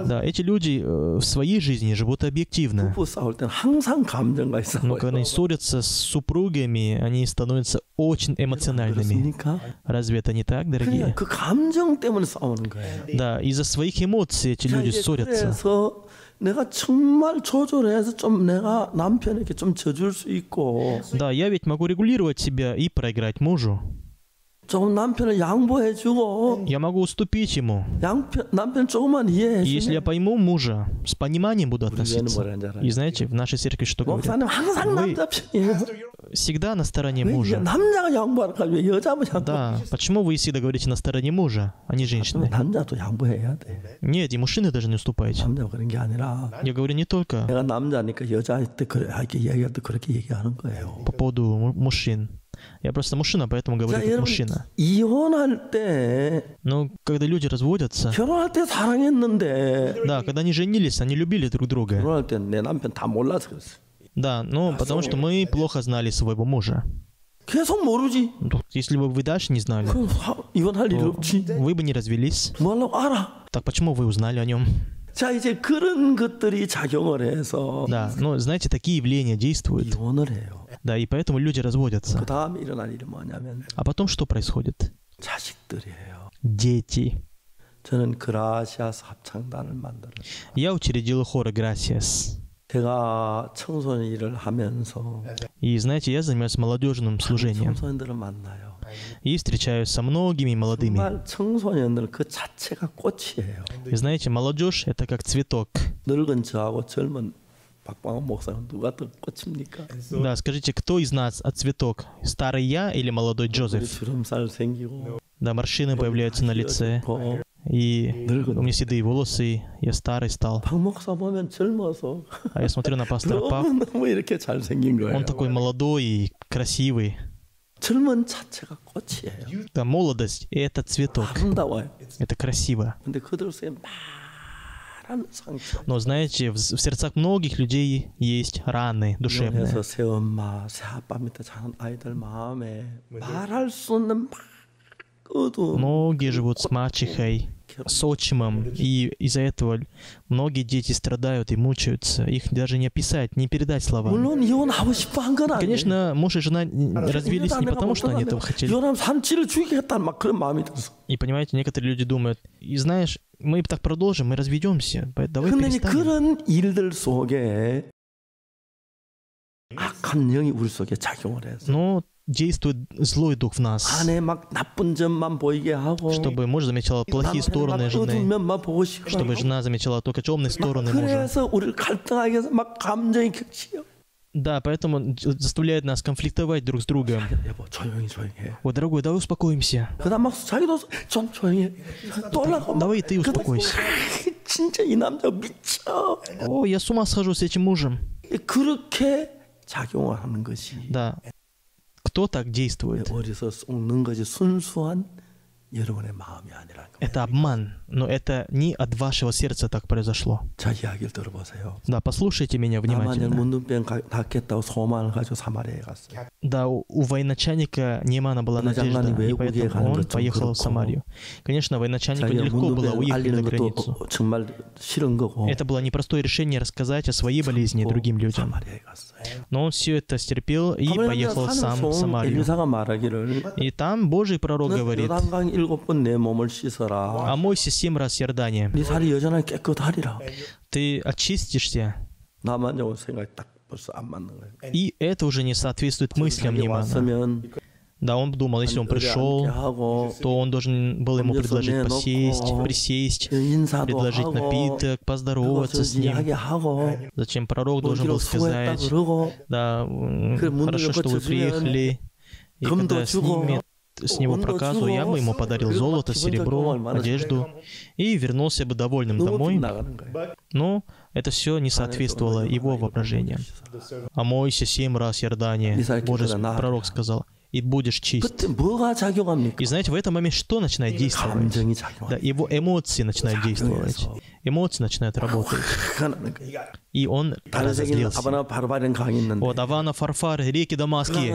Да, эти люди в своей жизни живут объективно. Но когда они ссорятся с супругами, они становятся очень эмоциональными. Разве это не так, дорогие? Да, из-за своих эмоций эти люди ссорятся. Да, я ведь могу регулировать себя и проиграть мужу. Я могу уступить ему. Если я пойму мужа, с пониманием буду относиться. И знаете, в нашей церкви что говорят? Вы всегда на стороне мужа. Да, почему вы всегда говорите на стороне мужа, а не женщины? Нет, и мужчины даже не уступаете. Я говорю не только по поводу мужчин. Я просто мужчина, поэтому говорю как мужчина. Но когда люди разводятся, да, когда они женились, они любили друг друга. Да, но потому что мы плохо знали своего мужа. Если бы вы даже не знали, вы бы не развелись. Так почему вы узнали о нем? Да, но знаете, такие явления действуют. Да, и поэтому люди разводятся. А потом что происходит? Дети. Я учредила хор «Грасиас». И знаете, я занимаюсь молодежным служением. И встречаюсь со многими молодыми. И знаете, молодежь — это как цветок. Да, скажите, кто из нас цветок? Старый я или молодой Джозеф? Да, морщины появляются на лице. И у меня седые волосы, я старый стал. А я смотрю на пастора Пак. Он такой молодой и красивый. Да, молодость — это цветок. Это красиво. Но знаете, в сердцах многих людей есть раны душевные. Многие живут с мачехой, с отчимом, и из-за этого многие дети страдают и мучаются. Их даже не описать, не передать словами. Конечно, муж и жена развелись не потому, что они этого хотели. И понимаете, некоторые люди думают, и знаешь, мы так продолжим, мы разведемся, давай перестанем. Но действует злой дух в нас, чтобы муж замечал плохие стороны жены, чтобы жена замечала только темные стороны мужа. Да, поэтому заставляет нас конфликтовать друг с другом. О, дорогой, давай успокоимся. Давай и ты успокойся. О, я с ума схожу с этим мужем. Да. Кто так действует? Это обман, но это не от вашего сердца так произошло. Да, послушайте меня внимательно. Да, у военачальника Немана была надежда, и поэтому он поехал в Самарию. Конечно, военачальнику нелегко было уехать за границу. Это было непростое решение рассказать о своей болезни другим людям. Но он все это стерпел и поехал сам в Самарию. И там Божий пророк говорит: «Омойся 7 раз Иорданием, ты очистишься». И это уже не соответствует мыслям Немана. Да, он думал, если он пришел, то он должен был ему предложить присесть, предложить напиток, поздороваться с ним. Зачем пророк должен был сказать: «Да, хорошо, что вы приехали, и когда снимет с него проказу, я бы ему подарил золото, серебро, одежду, и вернулся бы довольным домой». Но это все не соответствовало его воображению. «Омойся 7 раз Иордания», Божий пророк сказал, «и будешь чист». И знаете, в этот момент что начинает действовать? Да, его эмоции начинают действовать. Эмоции начинают работать. И он разозлился. О, Давана, Фарфар, реки Дамасские.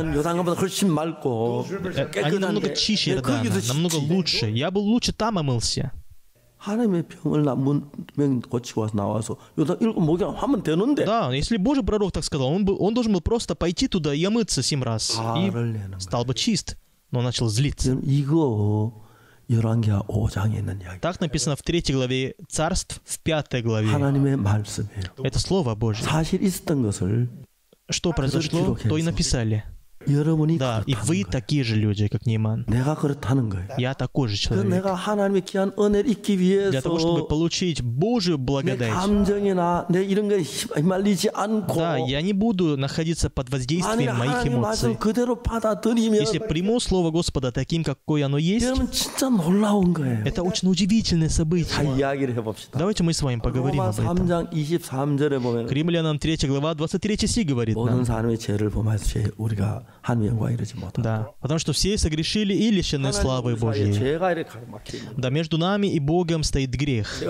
Они намного чище Иордана, намного лучше. Я бы лучше там омылся. Да, если Божий пророк так сказал, он должен был просто пойти туда и омыться 7 раз, и стал бы чист, но начал злиться. Так написано в 3 главе Царств, в 5 главе. Это Слово Божье. Что произошло, то и написали. Да, и вы такие же люди, как Неман. Я такой же человек. Для того, чтобы получить Божию благодать, да, я не буду находиться под воздействием моих эмоций. Если приму Слово Господа таким, какое оно есть, это очень удивительное событие. Давайте мы с вами поговорим об этом. К Римлянам 3 глава 23 стих говорит нам. Да, потому что все согрешили и лишены славы Божьей. Да, между нами и Богом стоит грех.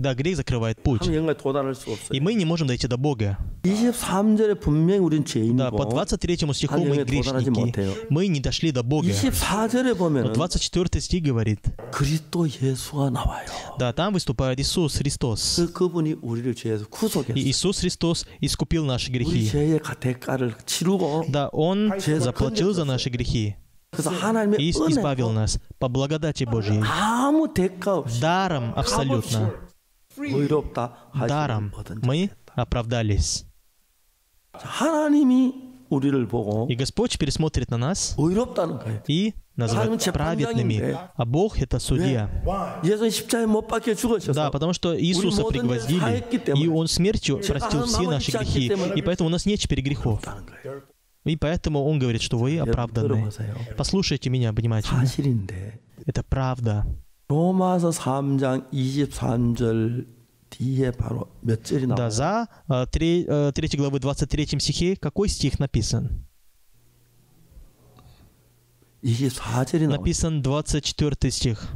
Да, грех закрывает путь. И мы не можем дойти до Бога. Да, по 23 стиху мы грешники. Мы не дошли до Бога. Но 24 стих говорит, да, там выступает Иисус Христос. И Иисус Христос искупил наши грехи. Да, Он заплатил за наши грехи. И избавил нас по благодати Божьей. Даром абсолютно. Даром мы оправдались. И Господь пересмотрит на нас и называет праведными. А Бог — это судья. Да, потому что Иисуса пригвоздили, и Он смертью простил все наши грехи, и поэтому у нас нет теперь грехов. И поэтому Он говорит, что вы оправданы. Послушайте меня внимательно. Это правда. Да, за 3 главы 23 стихе какой стих написан? Написан 24 стих.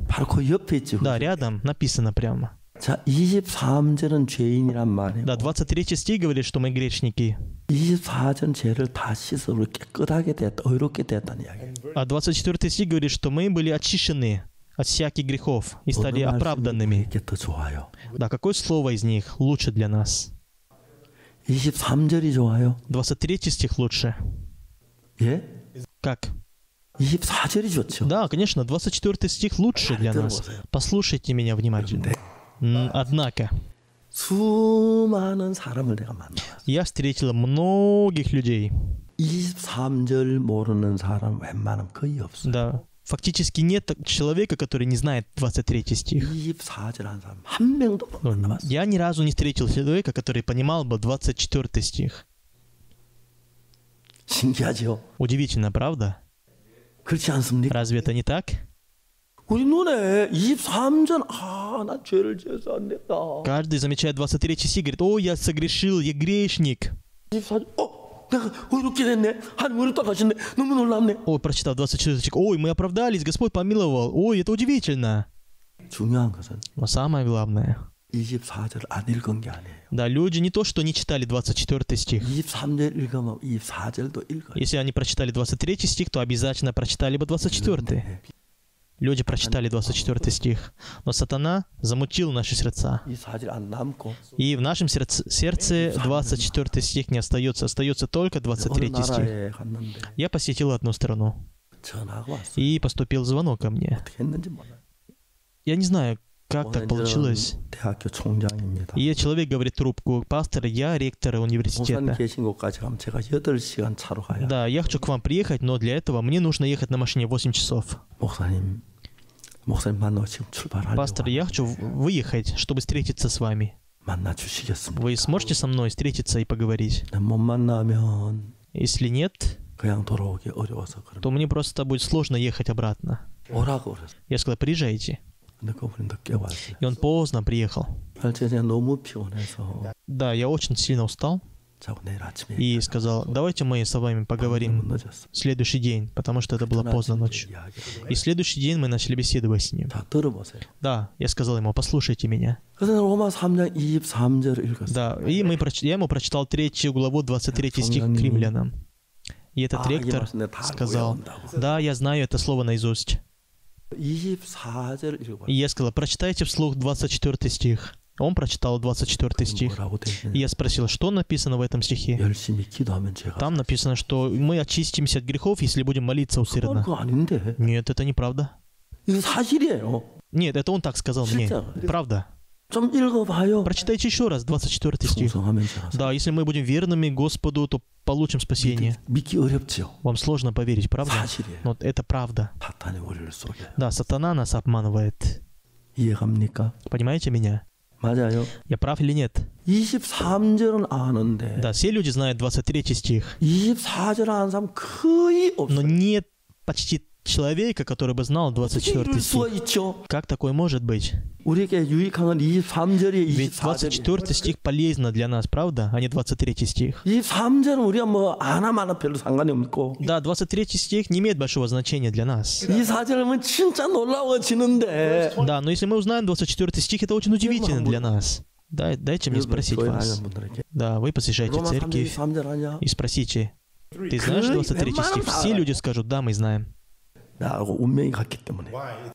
Да, рядом написано прямо. Да, 23 стих говорит, что мы грешники. А 24 стих говорит, что мы были очищены от всяких грехов и стали оправданными. Да, какое слово из них лучше для нас? 23 стих лучше. Как? Да, конечно, 24 стих лучше для нас. Послушайте меня внимательно. Однако, я встретила многих людей. Да, фактически нет человека, который не знает 23 стих. Но я ни разу не встретил человека, который понимал бы 24 стих. Удивительно, правда? Разве это не так? Каждый замечает 23 стих и говорит: «О, я согрешил, я грешник». О, прочитал 24 стих. «Ой, мы оправдались, Господь помиловал». Ой, это удивительно. Но самое главное, да, люди не то, что не читали 24 стих. Если они прочитали 23 стих, то обязательно прочитали бы 24. Люди прочитали 24 стих, но сатана замутил наши сердца. И в нашем сердце 24 стих не остается, остается только 23 стих. Я посетил одну страну, и поступил звонок ко мне. Я не знаю, как так получилось. И человек говорит трубку: «Пастор, я ректор университета. Да, я хочу к вам приехать, но для этого мне нужно ехать на машине 8 часов. Пастор, я хочу выехать, чтобы встретиться с вами. Вы сможете со мной встретиться и поговорить? Если нет, то мне просто будет сложно ехать обратно». Я сказал: «Приезжайте». И он поздно приехал. Да, я очень сильно устал. И сказал: «Давайте мы с вами поговорим в следующий день», потому что это было поздно ночью. И в следующий день мы начали беседовать с ним. Да, я сказал ему: «Послушайте меня». Да, и я ему прочитал 3 главу 23 стих к Римлянам. И этот ректор сказал: «Да, я знаю это слово наизусть». И я сказал: «Прочитайте вслух 24 стих». Он прочитал 24 стих. И я спросил: «Что написано в этом стихе?» Там написано, что мы очистимся от грехов, если будем молиться усердно. Нет, это неправда. Нет, это он так сказал мне. Правда. Прочитайте еще раз 24 стих. Да, если мы будем верными Господу, то получим спасение. Вам сложно поверить, правда? Но это правда. Да, сатана нас обманывает. Понимаете меня? Я прав или нет? Да, все люди знают 23 стих. Но нет почти человека, который бы знал 24 стих. Как такое может быть? Ведь 24 стих полезно для нас, правда? А не 23 стих. Да, 23 стих не имеет большого значения для нас. Да, но если мы узнаем 24 стих, это очень удивительно для нас. Дайте мне спросить вас. Да, вы посещаете церковь и спросите, ты знаешь 23 стих? Все люди скажут, да, мы знаем. Да,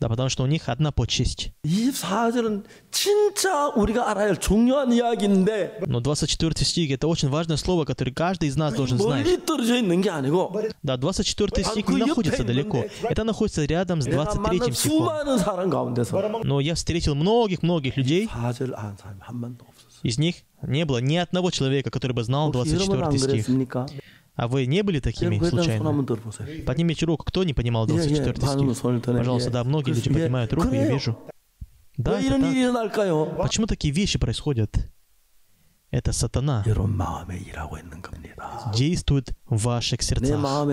потому что у них одна почесть. Но 24 стих — это очень важное слово, которое каждый из нас должен знать. Да, 24 стих не находится далеко. Это находится рядом с 23 стихом. Но я встретил многих-многих людей. Из них не было ни одного человека, который бы знал 24 стих. А вы не были такими случайно? Поднимите руку, кто не понимал 24 стих? Пожалуйста, да, многие люди поднимают руку, я вижу. Да, это так. Почему такие вещи происходят? Это сатана действует в ваших сердцах.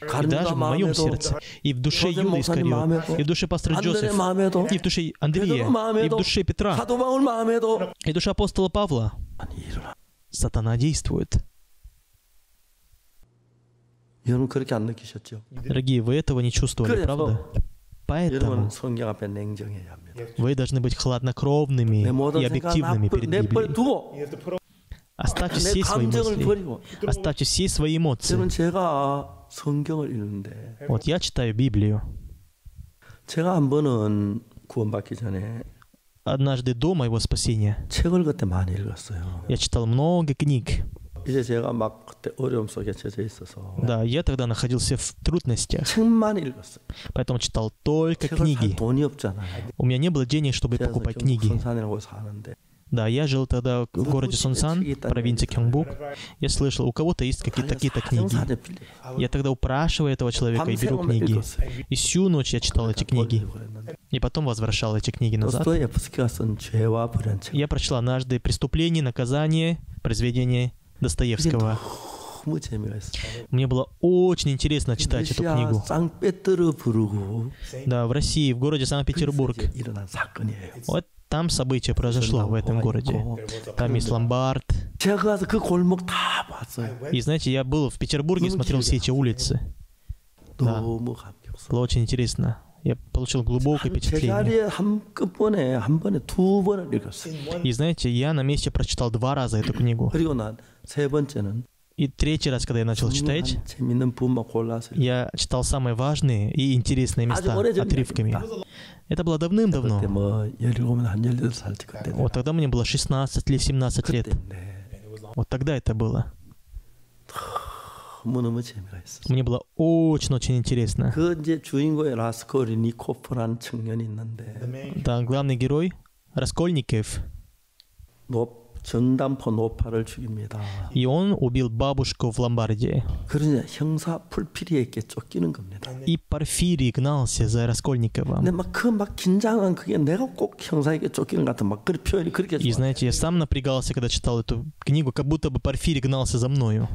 И даже в моем сердце, и в душе Юды Искариота, и в душе пастора Джозефа, и в душе Андрея, и в душе Петра, и в душе апостола Павла. Сатана действует. Дорогие, вы этого не чувствовали, правда? Поэтому вы должны быть хладнокровными и объективными перед Библией. Оставьте все свои мысли, оставьте все свои эмоции. Вот я читаю Библию. Однажды до моего спасения я читал много книг. Да, я тогда находился в трудностях, поэтому читал только книги. У меня не было денег, чтобы покупать книги. Да, я жил тогда в городе Сунсан, провинции Кёнгбук. Я слышал, у кого-то есть какие-то такие-то книги. Я тогда упрашиваю этого человека и беру книги. И всю ночь я читал эти книги. И потом возвращал эти книги назад. Я прочел однажды «Преступление, наказание», произведение Достоевского. Мне было очень интересно читать эту книгу. Да, в России, в городе Санкт-Петербург. Вот там событие произошло в этом городе. Там есть ломбард. И знаете, я был в Петербурге и смотрел все эти улицы. Да. Было очень интересно. Я получил глубокое впечатление. И знаете, я на месте прочитал 2 раза эту книгу. И 3-й раз, когда я начал читать, я читал самые важные и интересные места отрывками. Это было давным-давно. Вот тогда мне было 16 или 17 лет. Вот тогда это было. Мне было очень-очень интересно. Да, главный герой Раскольников. И он убил бабушку в ломбарде. И Порфирий гнался за Раскольниковым. И знаете, я сам напрягался, когда читал эту книгу, как будто бы Порфирий гнался за мною.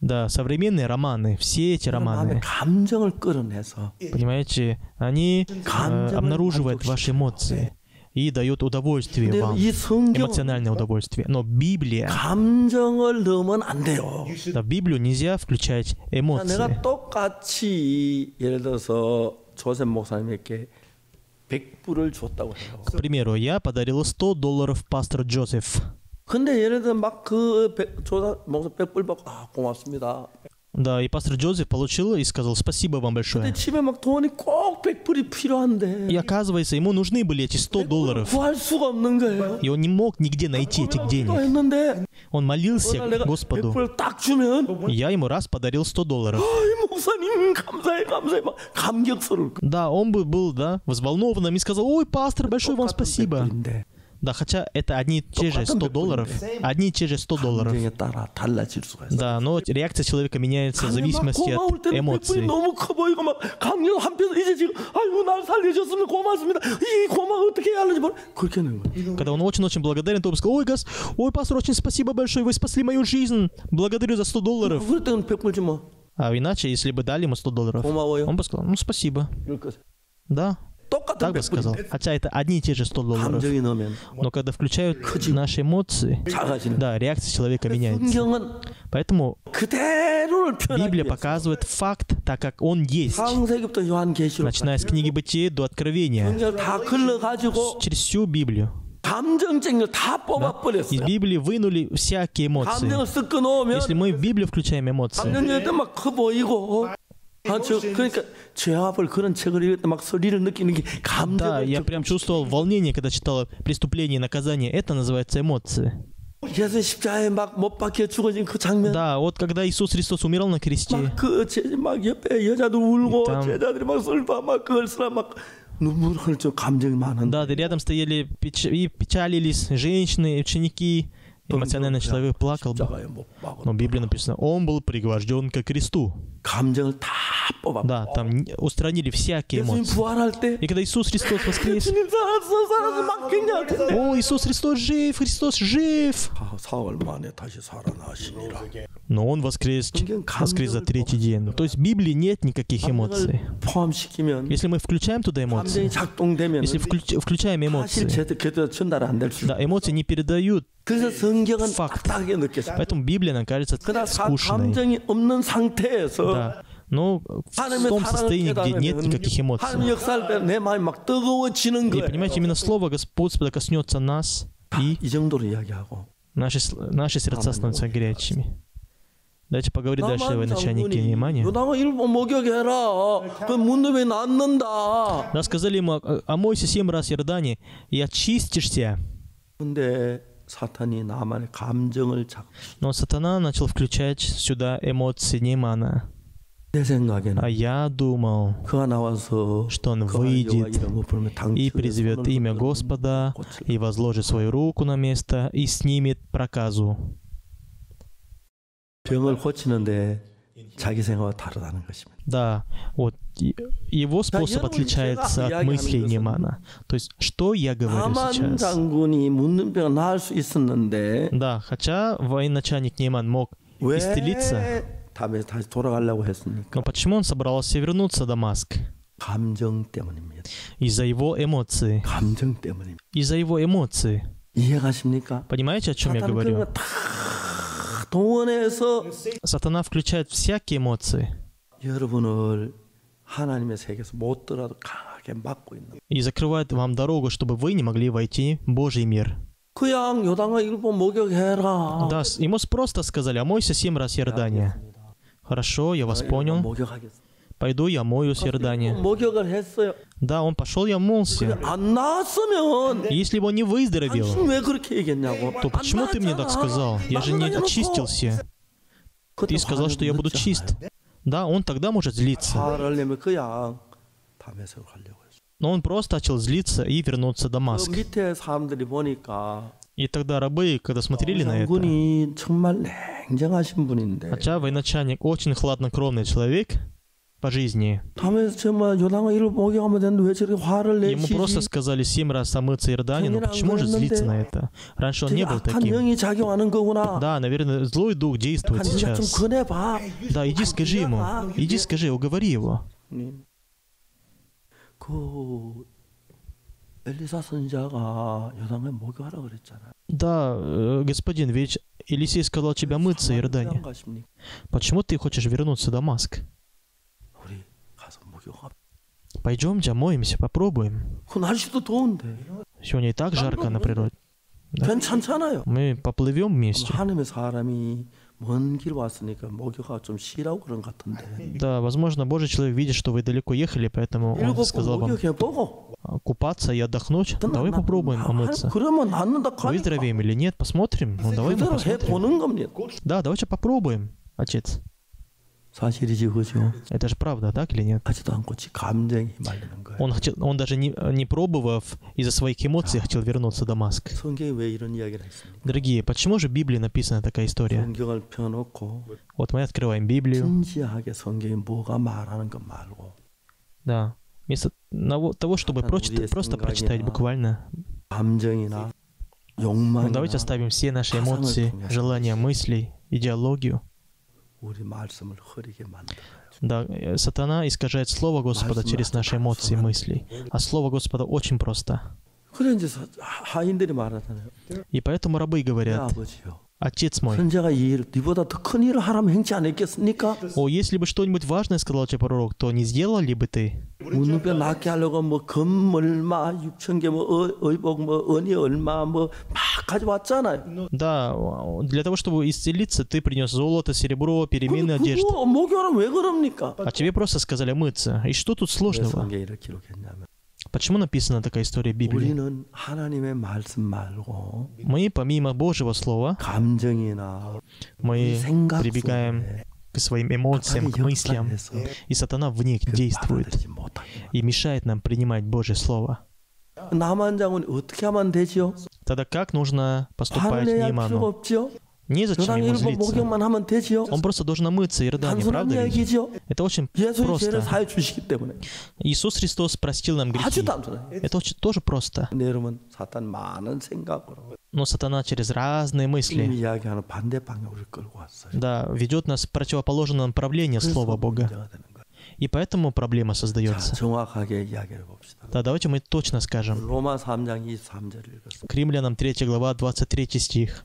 Да, современные романы, все эти романы, понимаете, они обнаруживают ваши эмоции и дает удовольствие вам, эмоциональное удовольствие. Но Библия, да, в Библию нельзя включать эмоции. К примеру, я подарил $100 пастору Джозефу. Да, и пастор Джозеф получил и сказал, спасибо вам большое. И оказывается, ему нужны были эти $100. И он не мог нигде найти этих денег. Он молился Господу. Я ему раз подарил $100. Да, он был, да, взволнованным и сказал, ой, пастор, большое вам спасибо. Да, хотя это одни и те же $100, одни и те же $100. Да, но реакция человека меняется в зависимости от эмоций. Когда он очень-очень благодарен, то он сказал: ой, газ, ой, пастор, очень спасибо большое, вы спасли мою жизнь, благодарю за $100. А иначе, если бы дали ему $100, он бы сказал: ну, спасибо. Да. Так бы сказал. Хотя это одни и те же $100. Но когда включают наши эмоции, да, реакция человека меняется. Поэтому Библия показывает факт, так как он есть. Начиная с книги Бытия до Откровения. Через всю Библию. Да? Из Библии вынули всякие эмоции. Если мы в Библию включаем эмоции, да, я прям чувствовал волнение, когда читал «Преступление и наказание». Это называется эмоции. Да, вот когда Иисус Христос умирал на кресте, там, да, рядом стояли и печалились женщины, ученики. Эмоциональный человек плакал бы. Но в Библии написано: он был пригвожден ко кресту. Да, там устранили всякие эмоции. И когда Иисус Христос воскрес, о, Иисус Христос жив, Христос жив. Но он воскрес за третий день. То есть в Библии нет никаких эмоций. Если мы включаем туда эмоции, если включаем эмоции, да, эмоции не передают факт. Поэтому Библия, она кажется скучной. Да. Но в том состоянии, где нет никаких эмоций. И понимаете, именно слово Господа коснется нас, и наши сердца становятся горячими. Давайте поговорим дальше о начальнике Неймане. Да, сказали ему: омойся 7 раз в Иордане, и очистишься. Но сатана начал включать сюда эмоции Неймана. А я думал, что он выйдет и призовет имя Господа, и возложит свою руку на место, и снимет проказу. Да, вот его способ отличается от мыслей Неймана. То есть, что я говорю сейчас? Да, хотя военачальник Нейман мог исцелиться, но почему он собрался вернуться в Дамаск? Из-за его эмоций. Из-за его эмоций. Понимаете, о чем я говорю? Сатана включает всякие эмоции. И закрывает вам дорогу, чтобы вы не могли войти в Божий мир. Да, ему просто сказали: омойся 7 раз Иордания. Хорошо, я вас понял. Пойду я омоюсь Иордания. Да, он пошел и омылся. Если бы он не выздоровел, то почему ты мне так сказал? Я же не очистился. Ты сказал, что я буду чист. Да, он тогда может злиться. Но он просто начал злиться и вернуться в Дамаск. И тогда рабы, когда смотрели на это, хотя военачальник очень хладнокровный человек по жизни, ему просто сказали 7 раз омыться Иордане, но почему же злиться на это? Раньше он не был таким. Да, наверное, злой дух действует сейчас. Да, иди скажи ему, иди скажи, уговори его. Да, господин, ведь Елисей сказал тебя мыться в Иордане. Почему ты хочешь вернуться в Дамаск? Пойдемте, омоемся, попробуем. Сегодня и так жарко на природе. Да? Мы поплывем вместе. Да, возможно, Божий человек видит, что вы далеко ехали, поэтому он сказал вам купаться и отдохнуть. Давай попробуем помыться. Выздоровеем или нет, посмотрим. Ну, давай мы посмотрим. Да, давайте попробуем, отец. Это же правда, так или нет? Он даже не пробовав, из-за своих эмоций хотел вернуться в Дамаск. Дорогие, почему же в Библии написана такая история? Вот мы открываем Библию. Да. Вместо того, чтобы просто прочитать буквально. Ну, давайте оставим все наши эмоции, желания, мысли, идеологию. Да, сатана искажает Слово Господа через наши эмоции и мысли. А Слово Господа очень просто. И поэтому рабы говорят: «Отец мой, о, если бы что-нибудь важное сказал тебе пророк, то не сделал ли бы ты?» Да, для того, чтобы исцелиться, ты принес золото, серебро, переменную одежду. А тебе просто сказали мыться. И что тут сложного? Почему написана такая история в Библии? Мы, помимо Божьего Слова, мы прибегаем к своим эмоциям, к мыслям, и сатана в них действует и мешает нам принимать Божье Слово. Тогда как нужно поступать Нейману? Незачем ему злиться. Он просто должен омыться Иорданом, правда ведь? Это очень просто. Иисус Христос простил нам грехи. Это очень тоже просто. Но сатана через разные мысли, да, ведет нас в противоположном направлении Слова Бога. И поэтому проблема создается. Да, давайте мы точно скажем. К Римлянам 3 глава, 23 стих.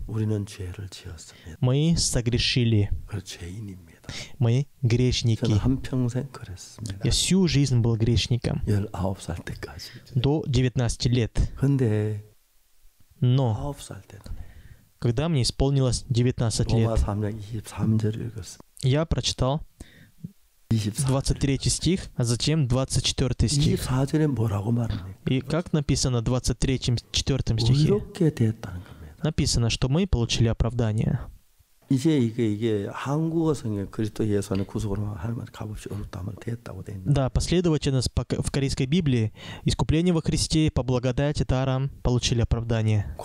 Мы согрешили. Мы грешники. Я всю жизнь был грешником. До 19 лет. Но когда мне исполнилось 19 лет, я прочитал 23 стих, а затем 24 стих. И как написано в 23-4 стихе? Написано, что мы получили оправдание. Да, последовательность в Корейской Библии искупление во Христе по благодати даром получили оправдание.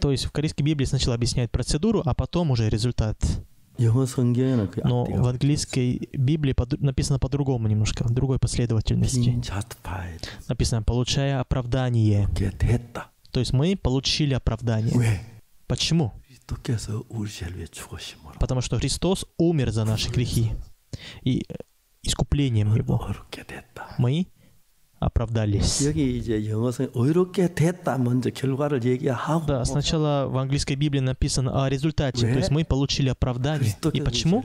То есть в Корейской Библии сначала объясняет процедуру, а потом уже результат. Но в английской Библии написано по-другому немножко, в другой последовательности. Написано «получая оправдание». То есть мы получили оправдание. Почему? Потому что Христос умер за наши грехи. И искуплением Его мы оправдались. Да, сначала в английской Библии написано о результате. То есть мы получили оправдание. И почему?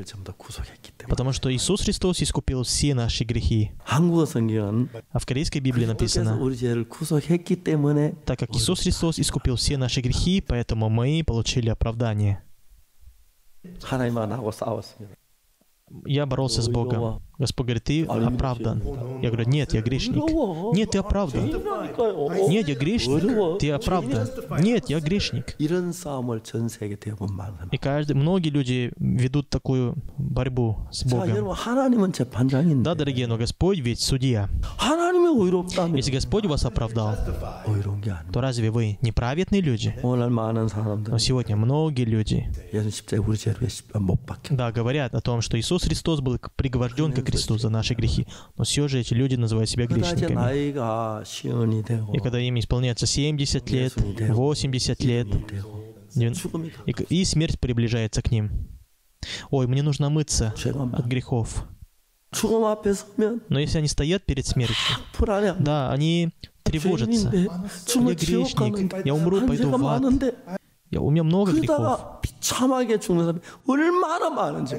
Потому что Иисус Христос искупил все наши грехи. А в корейской Библии написано: так как Иисус Христос искупил все наши грехи, поэтому мы получили оправдание. Я боролся с Богом. Господь говорит: ты оправдан. Я говорю: нет, я грешник. Нет, ты оправдан. Нет, я грешник. Ты оправдан. Нет, я грешник. И многие люди ведут такую борьбу с Богом. Да, дорогие, но Господь ведь судья. Если Господь вас оправдал, то разве вы не праведные люди? Но сегодня многие люди, да, говорят о том, что Иисус Христос был пригвожден к кресту за наши грехи, но все же эти люди называют себя грешниками. И когда им исполняется 70 лет, 80 лет, и смерть приближается к ним. «Ой, мне нужно мыться от грехов». Но если они стоят перед смертью, да, они тревожатся. Я грешник, я умру, пойду в ад. У меня много грехов.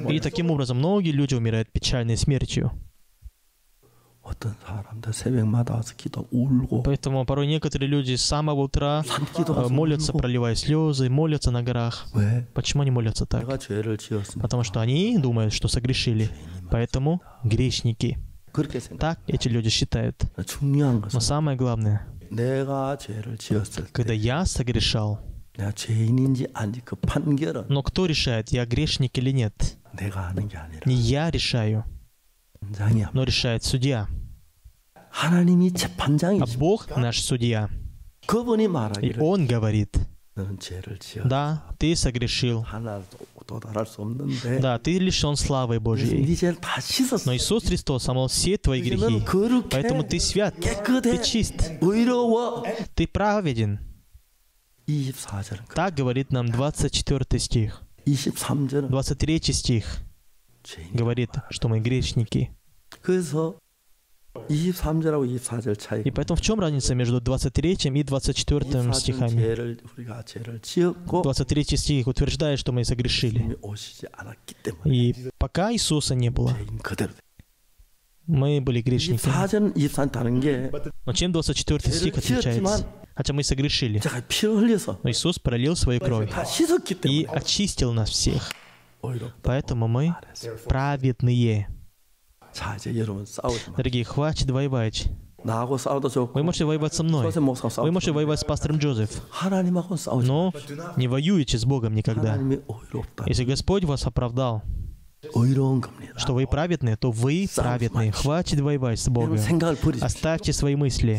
И таким образом многие люди умирают печальной смертью. Поэтому порой некоторые люди с самого утра молятся, проливая слезы, молятся на горах. Почему они молятся так? Потому что они думают, что согрешили. Поэтому грешники. Так эти люди считают. Но самое главное, когда я согрешал, Но кто решает, я грешник или нет? Не я решаю, но решает судья. А Бог наш судья. И Он говорит: да, ты согрешил. Да, ты лишен славы Божьей. Но Иисус Христос омыл все твои грехи. Поэтому ты свят, ты чист, ты праведен. Так говорит нам 24 стих. 23 стих говорит, что мы грешники. И поэтому в чем разница между 23 и 24 стихами? 23 стих утверждает, что мы согрешили. И пока Иисуса не было, мы были грешниками. Но чем 24 стих отличается? Хотя мы согрешили, но Иисус пролил свою кровь и очистил нас всех. Поэтому мы праведные. Дорогие, хватит воевать. Вы можете воевать со мной. Вы можете воевать с пастором Джозеф. Но не воюете с Богом никогда. Если Господь вас оправдал, что вы праведные, то вы праведные. Хватит воевать с Богом. Оставьте свои мысли.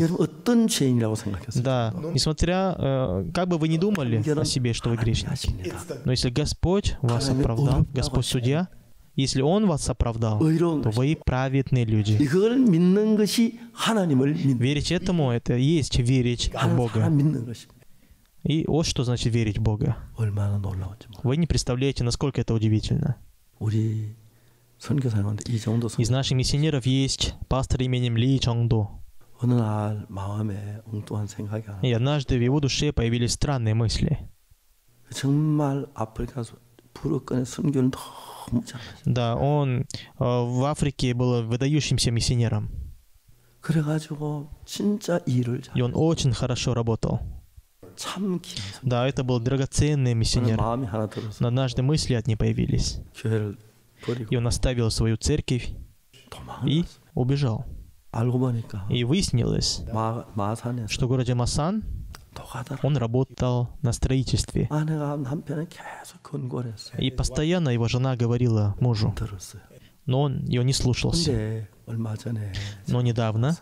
Да, несмотря, как бы вы ни думали о себе, что вы грешники. Но если Господь вас оправдал, Господь судья, если Он вас оправдал, то вы праведные люди. Верить этому — это и есть верить в Бога. И вот что значит верить в Бога. Вы не представляете, насколько это удивительно. Из наших миссионеров есть пастор именем Ли Чонду. И однажды в его душе появились странные мысли. Да, он в Африке был выдающимся миссионером. И он очень хорошо работал. Да, это был драгоценный миссионер. Но однажды мысли от ней появились. И он оставил свою церковь и убежал. И выяснилось, что в городе Масан он работал на строительстве. И постоянно его жена говорила мужу, но он ее не слушался. Но недавно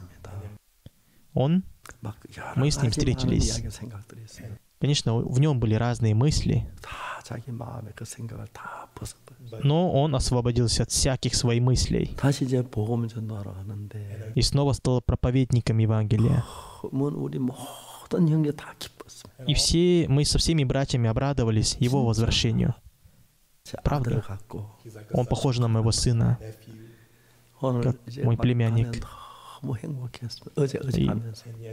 мы с ним встретились. Конечно, в нем были разные мысли, но он освободился от всяких своих мыслей и снова стал проповедником Евангелия. И все мы со всеми братьями обрадовались его возвращению. Правда? Он похож на моего сына, как мой племянник.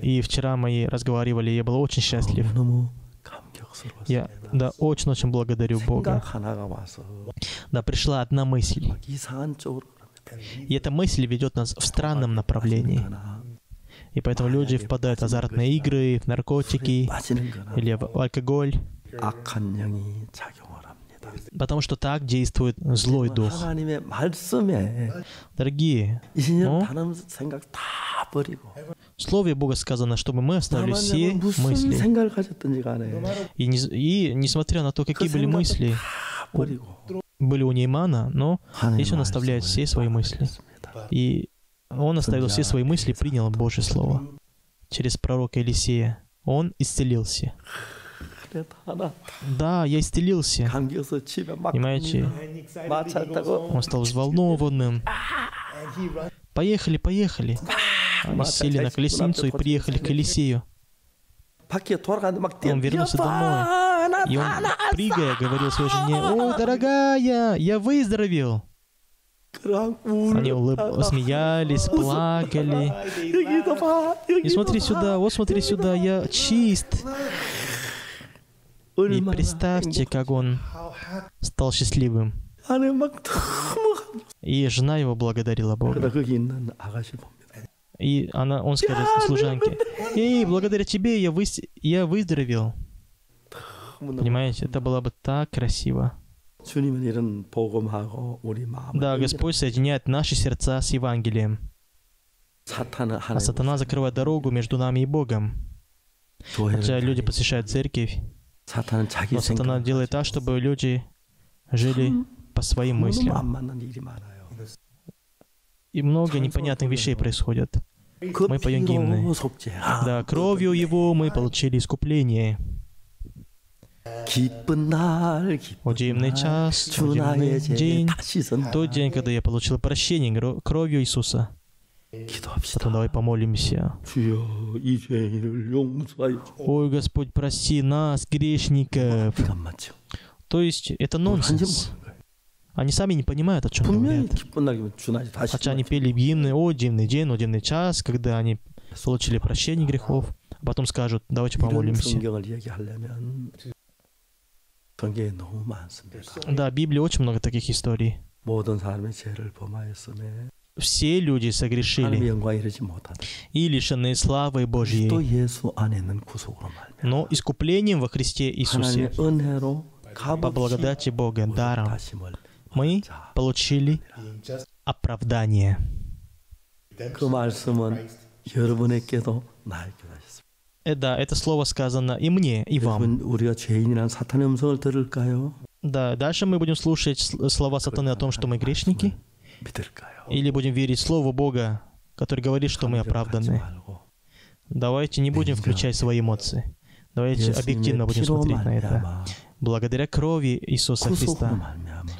И вчера мы разговаривали, и я был очень счастлив. Я очень-очень благодарю Бога. Да, пришла одна мысль. И эта мысль ведет нас в странном направлении. И поэтому люди впадают в азартные игры, в наркотики или в алкоголь. Потому что так действует злой дух. Дорогие, в Слове Бога сказано, чтобы мы оставили все мысли. И несмотря на то, какие были мысли, были у Неймана, но здесь он оставляет все свои мысли. И он оставил все свои мысли, принял Божье Слово. Через пророка Елисея он исцелился. Да, я исцелился. Понимаете? Он стал взволнованным. Поехали, поехали. Они сели на колесницу и приехали к Елисею. Он вернулся домой. И он, прыгая, говорил своей жене: «О, дорогая, я выздоровел». Они смеялись, плакали. «И смотри сюда, вот смотри сюда, я чист». И представьте, как он стал счастливым. И жена его благодарила Бога. И он скажет служанке: «Эй, благодаря тебе я выздоровел». Понимаете, это было бы так красиво. Да, Господь соединяет наши сердца с Евангелием. А сатана закрывает дорогу между нами и Богом. Хотя люди посещают церковь. Но сатана делает так, чтобы люди жили по своим мыслям. И много непонятных вещей происходит. Мы поем гимны. Да, кровью Его мы получили искупление. Удивный час, удивный день, тот день, когда я получил прощение кровью Иисуса. Потом давай помолимся. Ой, Господь, прости нас, грешников. То есть это нонсенс. Они сами не понимают, о чем говорят. Хотя они пели гимны, о, дивный день, о, дивный час, когда они получили прощение грехов. А потом скажут, давайте помолимся. Да, в Библии очень много таких историй. Все люди согрешили и лишены славы Божьей. Но искуплением во Христе Иисусе, по благодати Бога, даром, мы получили оправдание. Да, это слово сказано и мне, и вам. Да, дальше мы будем слушать слова сатаны о том, что мы грешники, или будем верить Слову Бога, который говорит, что мы оправданы. Давайте не будем включать свои эмоции. Давайте объективно будем смотреть на это. Благодаря крови Иисуса Христа,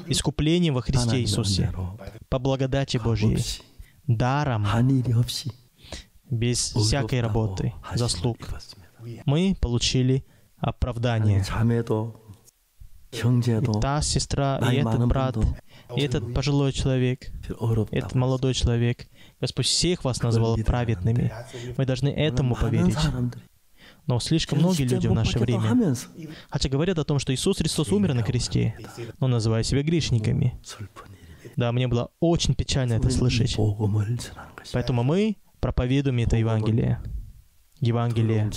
искуплением во Христе Иисусе, по благодати Божьей, даром, без всякой работы, заслуг, мы получили оправдание. И та сестра, и этот брат, и этот пожилой человек, этот молодой человек, Господь всех вас назвал праведными. Мы должны этому поверить. Но слишком многие люди в наше время, хотя говорят о том, что Иисус Христос умер на кресте, но называют себя грешниками. Да, мне было очень печально это слышать. Поэтому мы проповедуем это Евангелие. Евангелие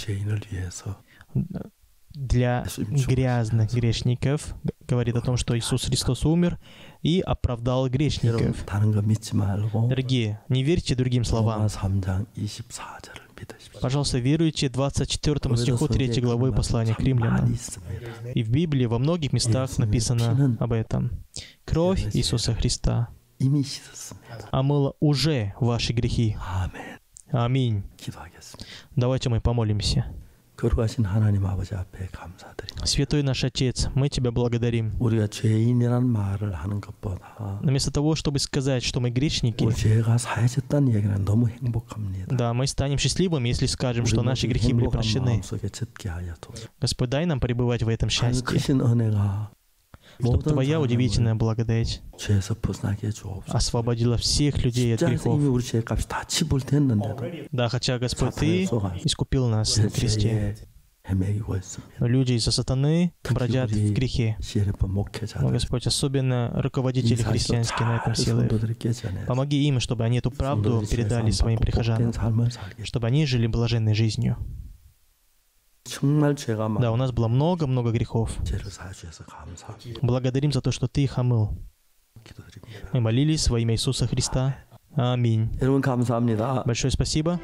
для грязных грешников говорит о том, что Иисус Христос умер и оправдал грешников. Дорогие, не верьте другим словам. Пожалуйста, веруйте 24 стиху 3 главы послания к римлянам. И в Библии во многих местах написано об этом. Кровь Иисуса Христа омыла уже ваши грехи. Аминь. Давайте мы помолимся. Святой наш Отец, мы Тебя благодарим. Вместо того, чтобы сказать, что мы грешники, да, мы станем счастливыми, если скажем, что наши грехи были прощены. Господь, дай нам пребывать в этом счастье, чтобы Твоя удивительная благодать освободила всех людей от грехов. Да, хотя, Господь, Ты искупил нас на кресте. Но люди из-за сатаны бродят в грехе. Но, Господь, особенно руководители христианские на этом силы, помоги им, чтобы они эту правду передали своим прихожанам, чтобы они жили блаженной жизнью. Да, у нас было много-много грехов. Благодарим за то, что Ты их омыл. Мы молились во имя Иисуса Христа. Аминь. Большое спасибо.